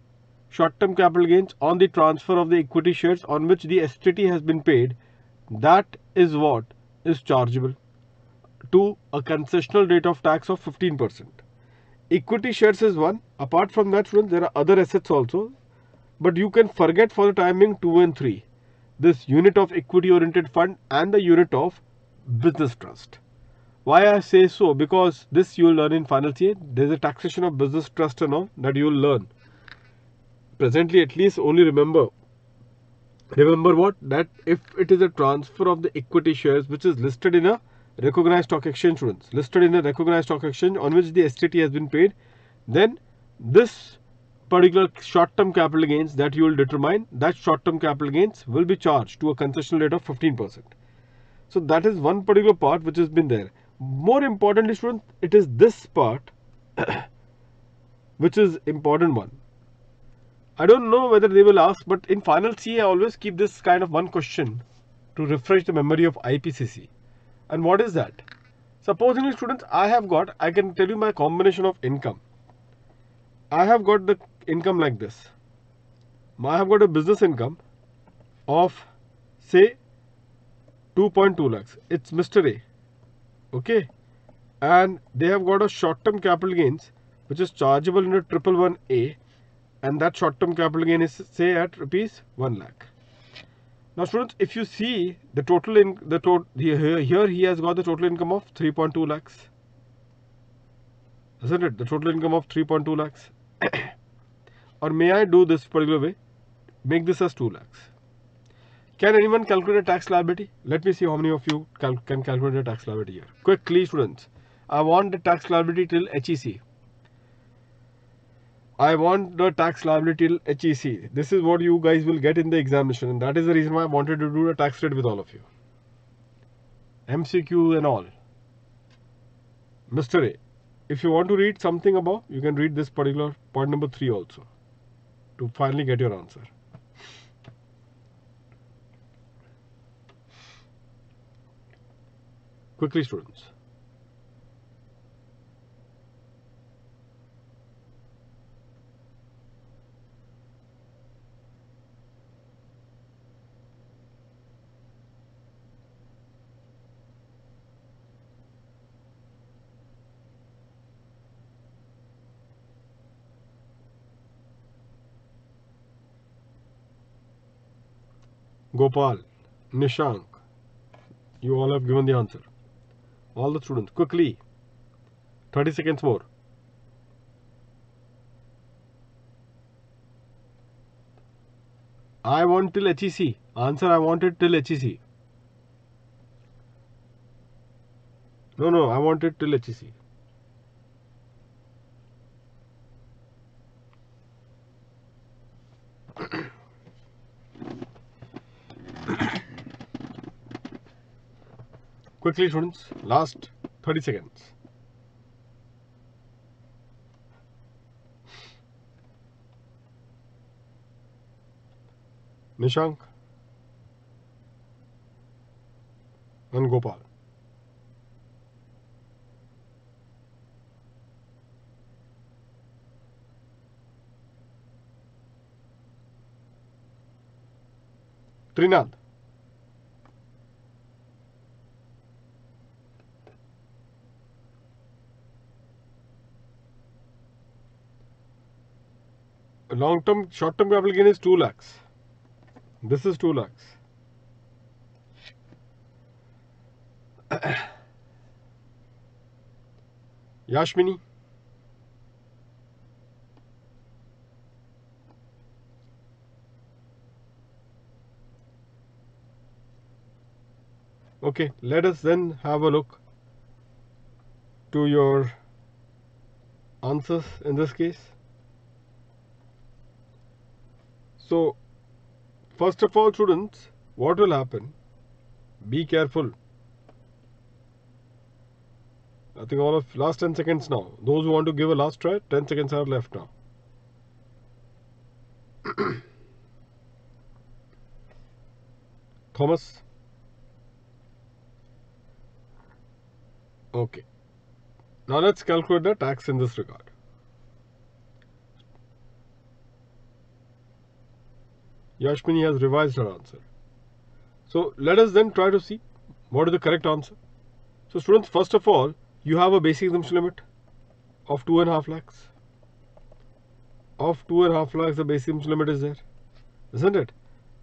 Short-term capital gains on the transfer of the equity shares on which the STT has been paid, that is what is chargeable to a concessional rate of tax of 15%. Equity shares is one. Apart from that, students, there are other assets also, but you can forget for the time being 2 and 3. This unit of equity-oriented fund and the unit of business trust. Why I say so? Because this you will learn in final year. There is a taxation of business trust and all that you will learn. Presently, at least, only remember what? That if it is a transfer of the equity shares which is listed in a recognized stock exchange, students, listed in a recognized stock exchange on which the STT has been paid, then this particular short-term capital gains that you will determine, that short-term capital gains will be charged to a concessional rate of 15%. So that is one particular part which has been there. More importantly, students, it is this part which is important one. I don't know whether they will ask, but in final CA, I always keep this kind of one question to refresh the memory of IPCC. And what is that? Supposing, students, I can tell you my combination of income. I have got the income like this. I have got a business income of, say, 2.2 lakhs. It's Mr. A. Okay. And they have got a short-term capital gains, which is chargeable in a 111A. And that short-term capital gain is, say, at rupees 1 lakh. Now, students, if you see the total in the total here, he has got the total income of 3.2 lakhs, isn't it? The total income of 3.2 lakhs. Or may I do this particular way? Make this as 2 lakhs. Can anyone calculate a tax liability? Let me see how many of you can calculate a tax liability here. Quickly, students. I want the tax liability till HEC. I want the tax liability till HEC. This is what you guys will get in the examination, and that is the reason why I wanted to do a tax rate with all of you. MCQ and all. Mr. A, if you want to read something above, you can read this particular point number 3 also to finally get your answer. Quickly, students. Gopal, Nishank, You all have given the answer. All the students, quickly. 30 seconds more. I want till HEC. Answer, I wanted till HEC. No, I wanted till HEC. Quickly, students. Last 30 seconds. Nishank and Gopal. Trinadh. Long term, short term capital gain is 2 lakhs. This is 2 lakhs. Yashmini. Okay, let us then have a look to your answers in this case. So, first of all, students, what will happen? Be careful. I think all of last 10 seconds now. Those who want to give a last try, 10 seconds are left now. Thomas. Okay. Now let's calculate the tax in this regard. Yashmini has revised her answer. So let us then try to see what is the correct answer. So students, first of all, you have a basic exemption limit of 2.5 lakhs. Of 2.5 lakhs, the basic exemption limit is there, isn't it?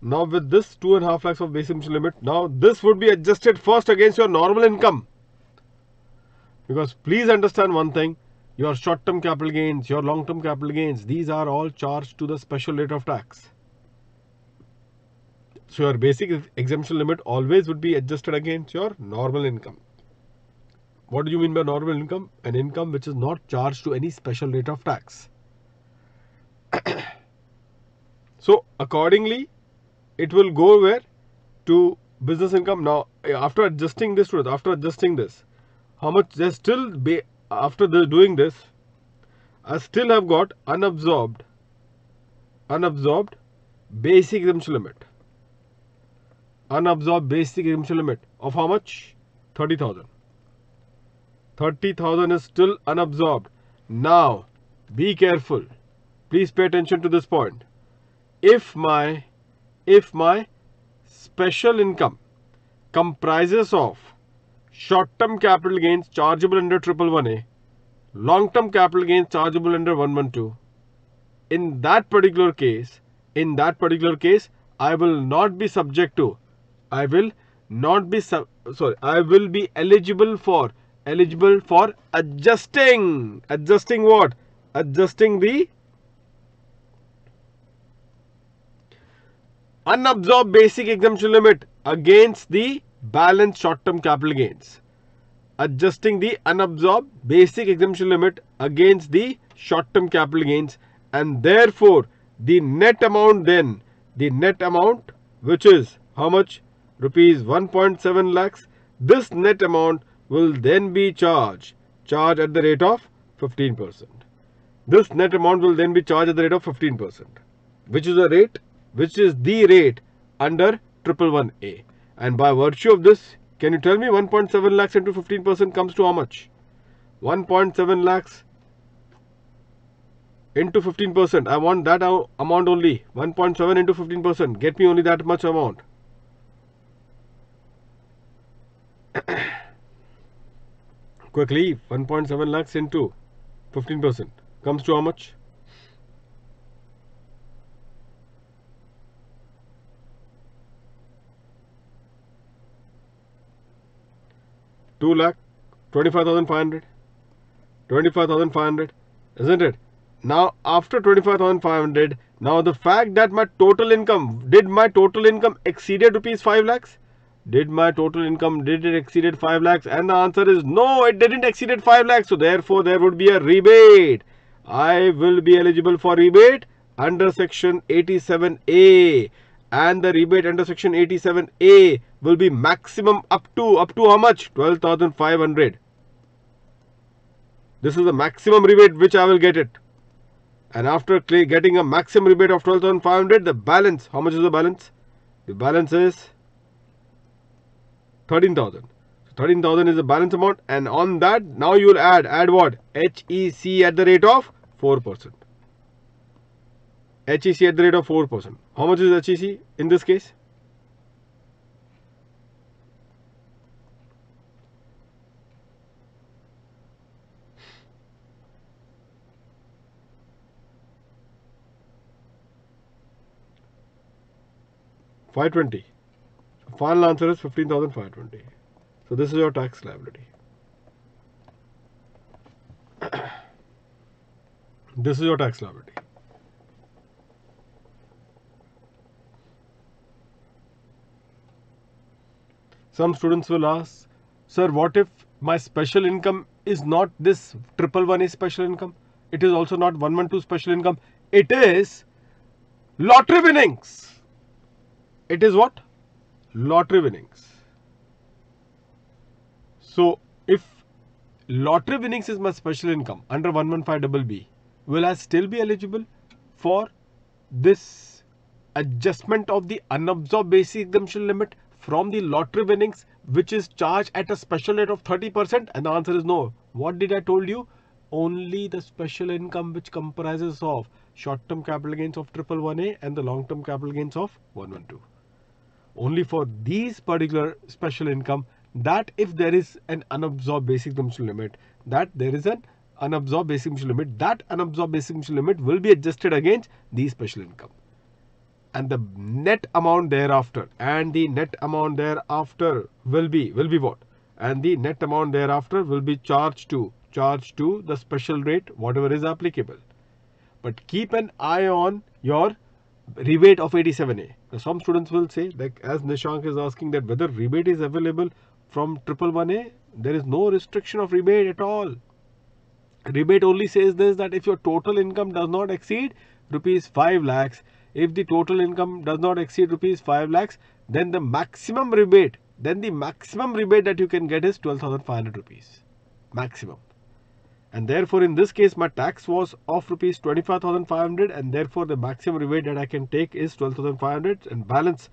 Now with this 2.5 lakhs of basic exemption limit, now this would be adjusted first against your normal income. Because please understand one thing, your short-term capital gains, your long-term capital gains, these are all charged to the special rate of tax. So your basic exemption limit always would be adjusted against your normal income. What do you mean by normal income? An income which is not charged to any special rate of tax. So accordingly, it will go where? To business income. Now, after adjusting this, how much they still be after doing this? I still have got unabsorbed basic exemption limit. Unabsorbed basic exemption limit of how much? 30,000. 30,000 is still unabsorbed. Now, be careful. Please pay attention to this point. If my special income comprises of short-term capital gains chargeable under 111A, long-term capital gains chargeable under 112, in that particular case, I will not be subject to. I will be eligible for adjusting. Adjusting what? Adjusting the unabsorbed basic exemption limit against the balance short-term capital gains. Adjusting the unabsorbed basic exemption limit against the short-term capital gains, and therefore the net amount, which is how much? Rupees 1.7 lakhs. This net amount will then be charged at the rate of 15%. This net amount will then be charged at the rate of 15%, which is the rate under 111A. And by virtue of this, can you tell me 1.7 lakhs into 15% comes to how much? 1.7 lakhs into 15%. I want that amount only. 1.7 into 15%. Get me only that much amount. Quickly, 1.7 lakhs into 15% comes to how much? 1.7 2 lakh, 25,500, 25,500, isn't it? Now after 25,500, now the fact that my total income, did my total income exceeded rupees 5 lakhs? Did my total income, did it exceeded 5 lakhs? And the answer is no, it didn't exceeded 5 lakhs. So therefore, there would be a rebate. I will be eligible for rebate under section 87A. And the rebate under section 87A will be maximum up to how much? 12,500. This is the maximum rebate which I will get it. And after getting a maximum rebate of 12,500, the balance, how much is the balance? The balance is 13,000. So 13,000 is the balance amount, and on that now you will add what? HEC at the rate of 4%. HEC at the rate of 4%. How much is HEC in this case? $520. Final answer is 15,520. So this is your tax liability. This is your tax liability. Some students will ask, sir, what if my special income is not this 111A special income? It is also not 112 special income. It is lottery winnings. It is what? Lottery winnings. So, if lottery winnings is my special income under 115BB, will I still be eligible for this adjustment of the unabsorbed basic exemption limit from the lottery winnings, which is charged at a special rate of 30%? And the answer is no. What did I told you? Only the special income which comprises of short-term capital gains of 111A and the long-term capital gains of 112. Only for these particular special income, that if there is an unabsorbed basic exemption limit, that unabsorbed basic exemption limit will be adjusted against the special income. And the net amount thereafter, will be what? And the net amount thereafter will be charged to the special rate, whatever is applicable. But keep an eye on your rebate of 87A. Now some students will say, like as Nishank is asking, that whether rebate is available from 111A, there is no restriction of rebate at all. Rebate only says this, that if your total income does not exceed rupees 5 lakhs, if the total income does not exceed rupees 5 lakhs, then the maximum rebate, that you can get is 12,500 rupees. Maximum. And therefore, in this case, my tax was of rupees 25,500, and therefore the maximum rebate that I can take is 12,500, and balance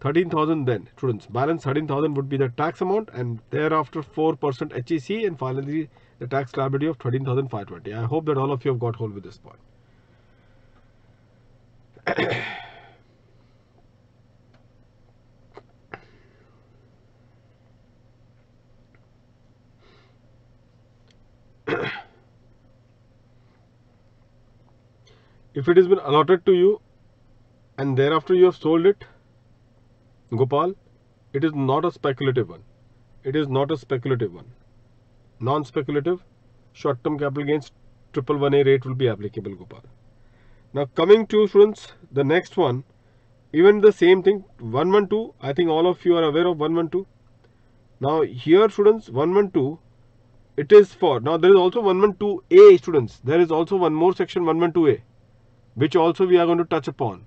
13,000. Then, students, balance 13,000 would be the tax amount, and thereafter 4% HEC, and finally the tax liability of 13,520. I hope that all of you have got hold with this point. If it has been allotted to you and thereafter you have sold it, Gopal, it is not a speculative one. Non-speculative, short-term capital gains 111A rate will be applicable, Gopal. Now coming to, students, the next one, even the same thing, 112, I think all of you are aware of 112. Now here, students, 112, it is for, now there is also 112A, students, there is also one more section, 112A, which also we are going to touch upon.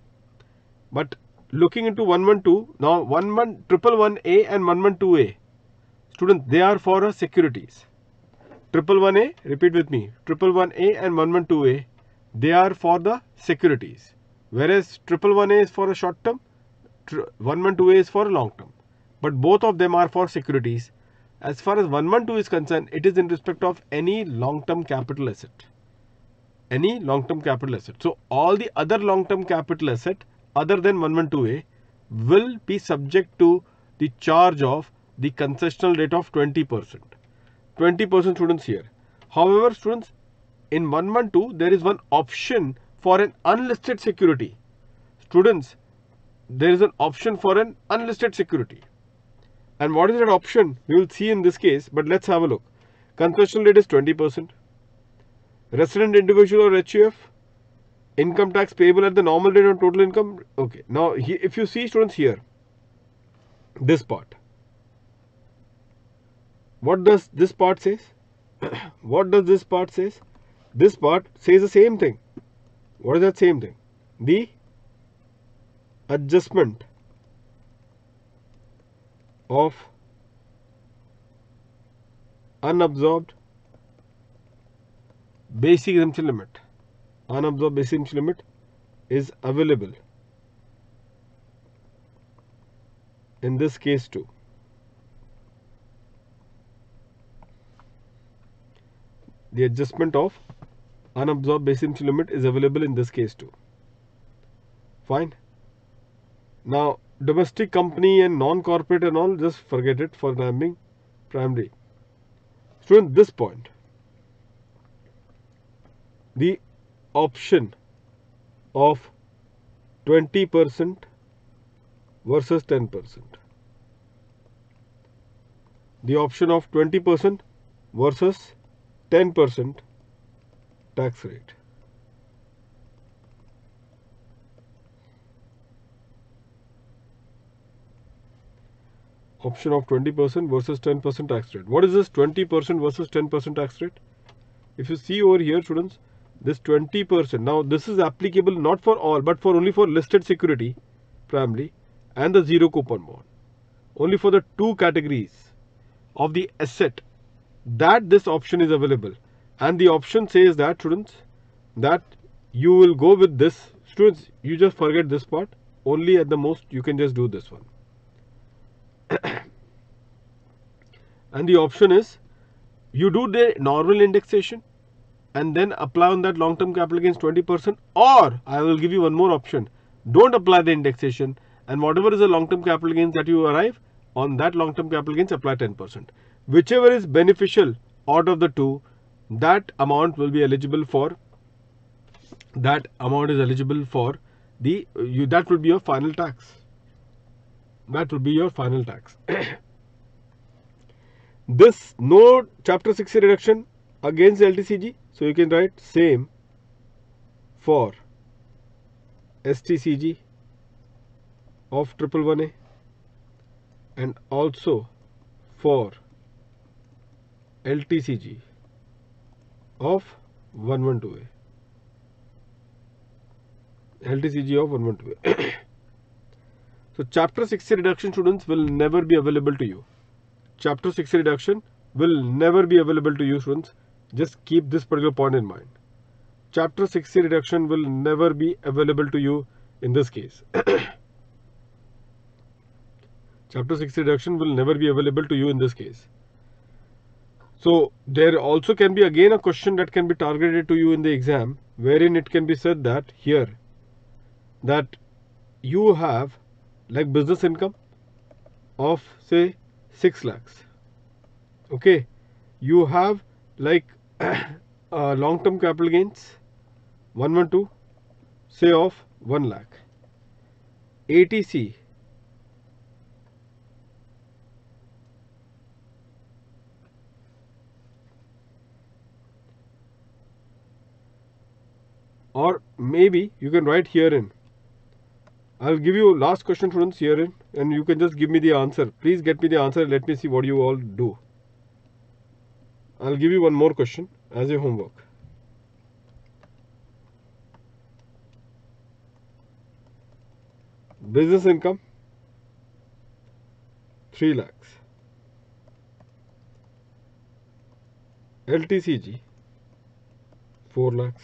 But looking into 112, now 111A and 112A, students, they are for our securities. 111A, repeat with me, 111A and 112A, they are for the securities. Whereas 111A is for a short term, 112A is for a long term. But both of them are for securities. As far as 112 is concerned, it is in respect of any long-term capital asset. So all the other long-term capital asset other than 112A will be subject to the charge of the concessional rate of 20%. 20%, students, here. However, students, in 112, there is one option for an unlisted security. Students, there is an option for an unlisted security. And what is that option? We will see in this case, but let's have a look. Concession rate is 20%. Resident individual or HUF, income tax payable at the normal rate on total income. Okay. Now, if you see students here, this part. What does this part says? What does this part says? This part says the same thing. What is that same thing? The adjustment of unabsorbed basic exemption limit. Unabsorbed basic exemption limit is available in this case too. The adjustment of unabsorbed basic exemption limit is available in this case too. Fine. Now, domestic company and non-corporate and all, just forget it for time being. Primary. Student, this point, the option of 20% versus 10%. The option of 20% versus 10% tax rate. Option of 20% versus 10% tax rate. What is this 20% versus 10% tax rate? If you see over here, students, this 20%. Now, this is applicable not for all, but for only for listed security, primarily, and the zero coupon bond. Only for the two categories of the asset that this option is available. And the option says that, students, that you will go with this. Students, you just forget this part. Only at the most, you can just do this one. And the option is you do the normal indexation and then apply on that long-term capital gains 20%, or I will give you one more option. Don't apply the indexation, and whatever is the long-term capital gains that you arrive, on that long-term capital gains apply 10%. Whichever is beneficial out of the two, that amount will be eligible for, that amount is eligible for the, that will be your final tax. That will be your final tax. This no chapter 60 reduction against LTCG. So you can write same for STCG of 111A and also for LTCG of 112A. LTCG of 112A. So chapter 60 reduction, students, will never be available to you. Chapter 60 reduction will never be available to you, students. Just keep this particular point in mind. Chapter 60 reduction will never be available to you in this case. Chapter 60 reduction will never be available to you in this case. So there also can be again a question that can be targeted to you in the exam, wherein it can be said that here, that you have like business income of say 6 lakhs. Okay, you have like long-term capital gains 112 say of 1 lakh. ATC or maybe you can write herein. I'll give you last question, students, herein, and you can just give me the answer. Please get me the answer. Let me see what you all do. I'll give you one more question as a homework. Business income 3 lakhs. LTCG 4 lakhs.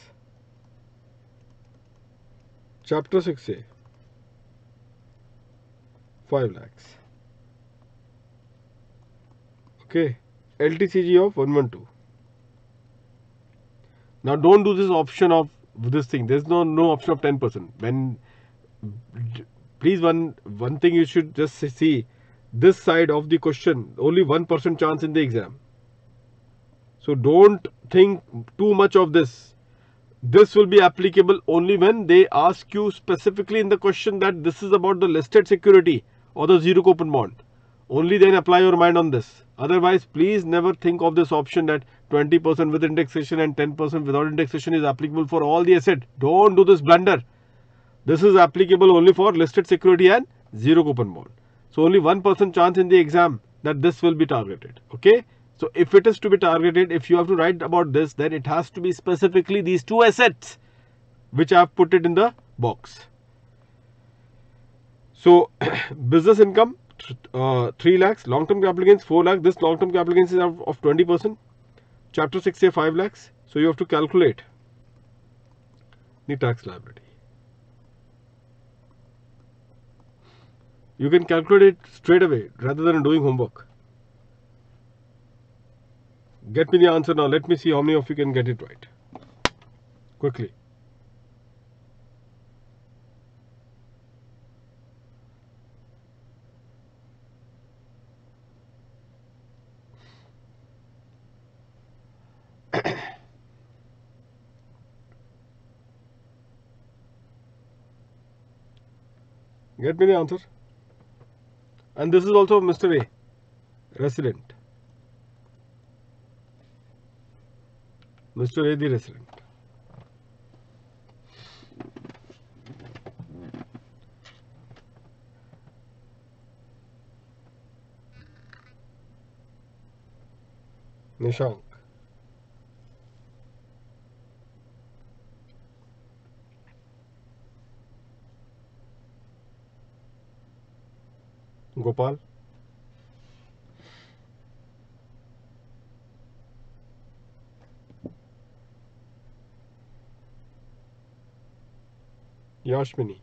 Chapter 6A 5 lakhs. Okay, LTCG of 112. Now don't do this option of this thing. There's no option of 10%. When, please, one thing you should just see, this side of the question, only 1% chance in the exam. So don't think too much of this. This will be applicable only when they ask you specifically in the question that this is about the listed security or the zero coupon bond Only then apply your mind on this. Otherwise, please never think of this option that 20% with indexation and 10% without indexation is applicable for all the asset. Don't do this blunder. This is applicable only for listed security and zero coupon bond. So only 1% chance in the exam that this will be targeted. Okay. So if it is to be targeted, if you have to write about this, then it has to be specifically these two assets, which I have put it in the box. So business income. 3 lakhs, long term capital gains 4 lakhs. This long term capital gains is of 20%. Chapter 6 say 5 lakhs. So you have to calculate the tax liability. You can calculate it straight away rather than doing homework. Get me the answer now. Let me see how many of you can get it right quickly. Get me the answer. And this is also Mr. A, resident. Mr. A, the resident. Nishang. Gopal, Yashmini,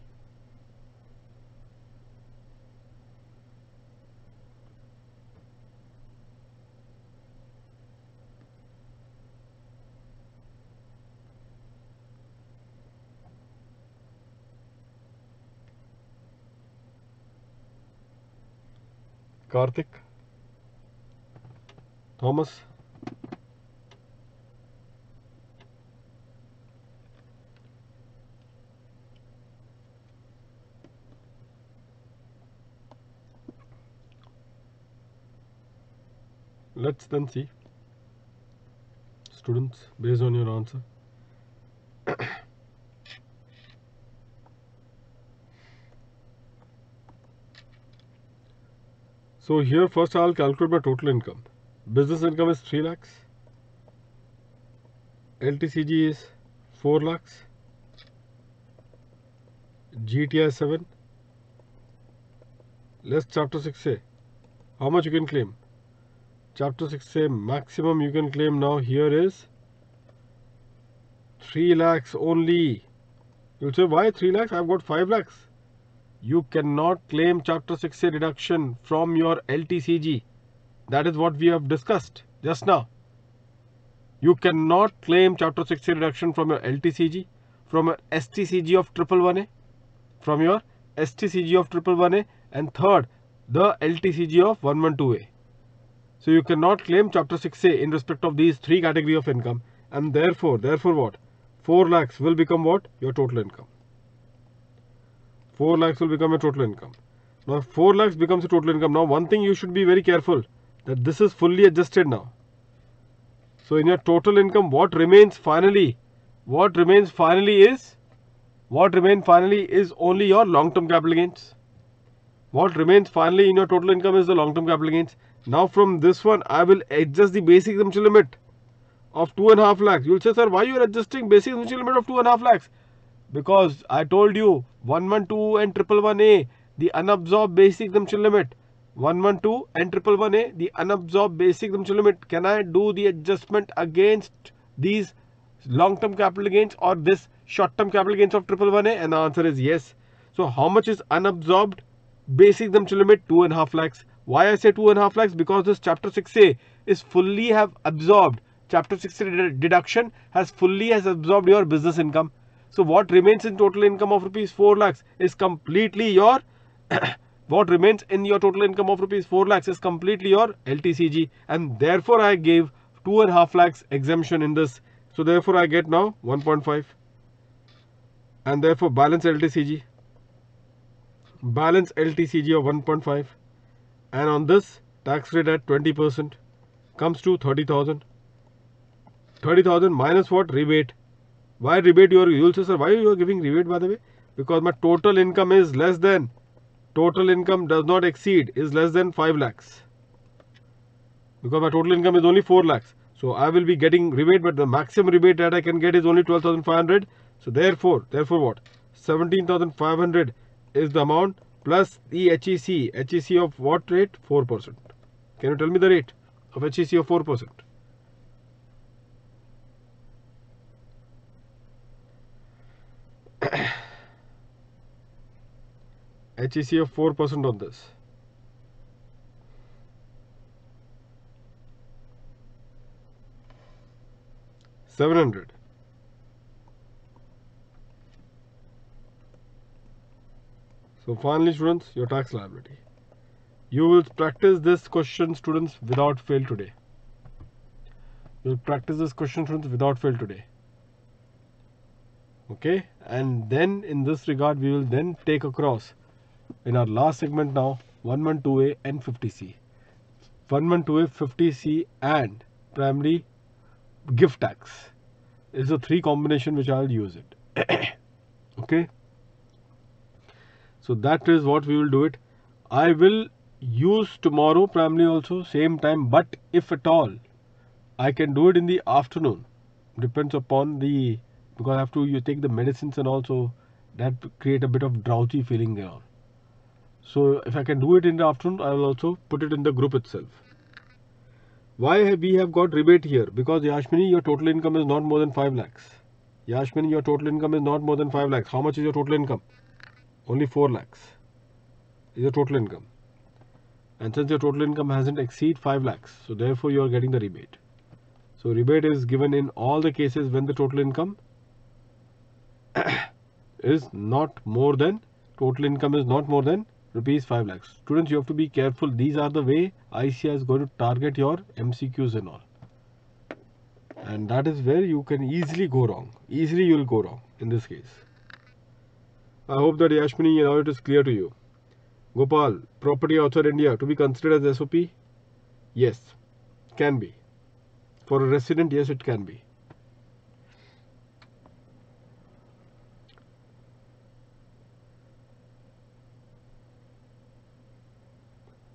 Karthik, Thomas, let's then see, students, based on your answer. So here first I'll calculate my total income. Business income is 3 lakhs. LTCG is 4 lakhs. GTI 7. Less chapter 6A. How much you can claim? Chapter 6A maximum you can claim now here is 3 lakhs only. You'll say why 3 lakhs? I've got 5 lakhs. You cannot claim Chapter 6A reduction from your LTCG. That is what we have discussed just now. You cannot claim Chapter 6A reduction from your LTCG, from your STCG of 111A, from your STCG of 111A, and third, the LTCG of 112A. So you cannot claim Chapter 6A in respect of these three category of income, and therefore what? 4 lakhs will become what? Your total income. 4 lakhs will become a total income. Now 4 lakhs becomes a total income. Now one thing you should be very careful that this is fully adjusted now. So in your total income, what remains finally is only your long-term capital gains. What remains finally in your total income is the long-term capital gains. Now from this one, I will adjust the basic exemption limit of 2.5 lakhs. You will say, sir, why you are adjusting basic exemption limit of 2.5 lakhs? Because I told you 112 and 111A, the unabsorbed basic exemption limit. 112 and 111A, the unabsorbed basic exemption limit. Can I do the adjustment against these long-term capital gains or this short-term capital gains of 111A? And the answer is yes. So how much is unabsorbed basic exemption limit? 2.5 lakhs. Why I say 2.5 lakhs? Because this Chapter 6A is fully have absorbed. Chapter 6A deduction has fully absorbed your business income. So what remains in total income of rupees 4 lakhs is completely your LTCG, and therefore I gave 2.5 lakhs exemption in this. So therefore I get now 1.5, and therefore balance LTCG of 1.5 and on this tax rate at 20% comes to 30,000. 30,000 minus what? Rebate. Why rebate? You'll say, sir, why you are giving rebate, by the way? Because my total income is less than, total income does not exceed, is less than 5 lakhs. Because my total income is only 4 lakhs. So I will be getting rebate, but the maximum rebate that I can get is only 12,500. So therefore what? 17,500 is the amount plus the HEC. HEC of what rate? 4%. Can you tell me the rate of HEC of 4%? HEC of 4% on this. $700. So finally, students, your tax liability. You will practice this question, students, without fail today. Okay, and then in this regard, we will then take across in our last segment now 112A and 50C. 112A, 50C, and primary gift tax is the three combination which I will use it. Okay. So that is what we will do it. I will use tomorrow primarily also same time, but if at all I can do it in the afternoon, depends upon the, because I have to, you take the medicines and also that create a bit of drowsy feeling around. So if I can do it in the afternoon, I will also put it in the group itself. Why we have got rebate here? Because Yashmini, your total income is not more than 5 lakhs. Yashmini, your total income is not more than 5 lakhs. How much is your total income? Only 4 lakhs is your total income. And since your total income hasn't exceeded 5 lakhs, so therefore you are getting the rebate. So rebate is given in all the cases when the total income is not more than, rupees 5 lakhs. Students, you have to be careful. These are the way ICAI is going to target your MCQs and all. And that is where you can easily go wrong. Easily you will go wrong in this case. I hope that Yashmini, now it is clear to you. Gopal, property outside India to be considered as SOP? Yes, can be. For a resident, yes, it can be.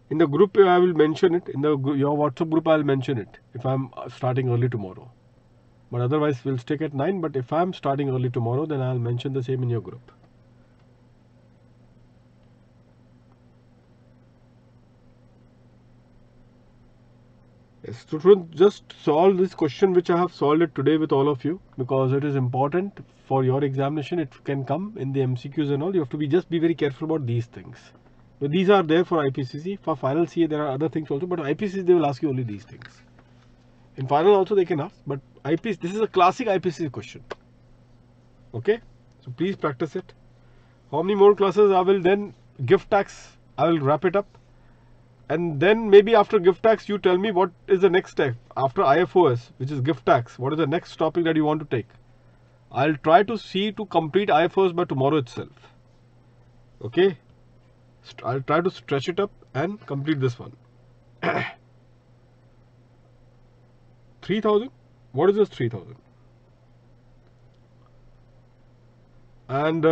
In the group, I will mention it. In the your WhatsApp group, I will mention it if I am starting early tomorrow. But otherwise, we will stick at 9. But if I am starting early tomorrow, then I will mention the same in your group. Yes, so just solve this question which I have solved it today with all of you, because it is important for your examination. It can come in the MCQs and all. You have to be just be very careful about these things. So these are there for IPCC. For final CA, there are other things also, but IPCC they will ask you only these things. In final also they can ask, but IPCC, this is a classic IPCC question. Okay, so please practice it. How many more classes I will then gift tax? I will wrap it up, and then maybe after gift tax, you tell me what is the next step after IFOS, which is gift tax. What is the next topic that you want to take? I'll try to see to complete IFOS by tomorrow itself. Okay. I'll try to stretch it up and complete this one. 3,000? What is this 3,000? And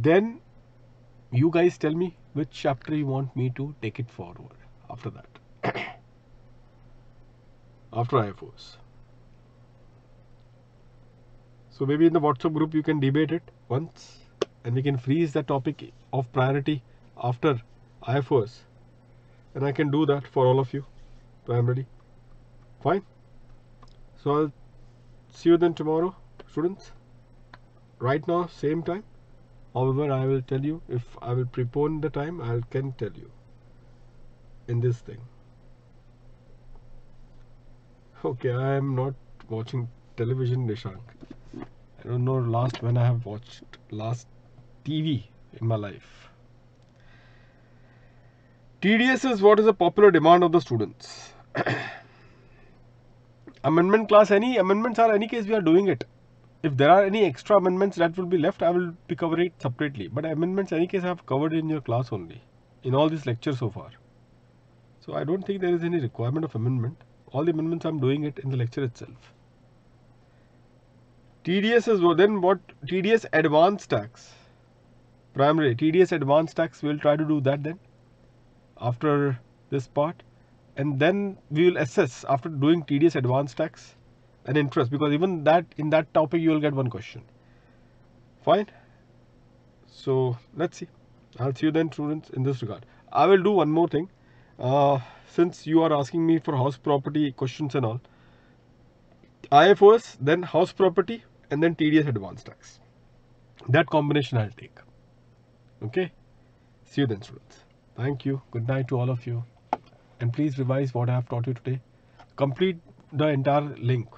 then you guys tell me which chapter you want me to take it forward after that. After IFOs. So maybe in the WhatsApp group you can debate it once. And we can freeze the topic of priority after IFOS. And I can do that for all of you. So I am ready. Fine. So I'll see you then tomorrow, students. Right now, same time. However, I will tell you, if I will prepone the time, I can tell you in this thing. Okay, I am not watching television, Nishang. I don't know last when I have watched last TV in my life. TDS is what is a popular demand of the students. Amendment class, any amendments are any case we are doing it. If there are any extra amendments that will be left, I will be covering it separately. But amendments any case I have covered in your class only. in all this lecture so far. So I don't think there is any requirement of amendment. All the amendments I'm doing it in the lecture itself. TDS is then what? TDS advance tax. Primary TDS advance tax, we'll try to do that then after this part, and then we will assess after doing TDS advance tax and interest, because even that in that topic you will get one question. Fine. So let's see. I'll see you then, students, in this regard. I will do one more thing. Since you are asking me for house property questions and all, IFOS, then house property, and then TDS advance tax. That combination I'll take. Okay. See you then, students. Thank you. Good night to all of you. And please revise what I have taught you today. Complete the entire link.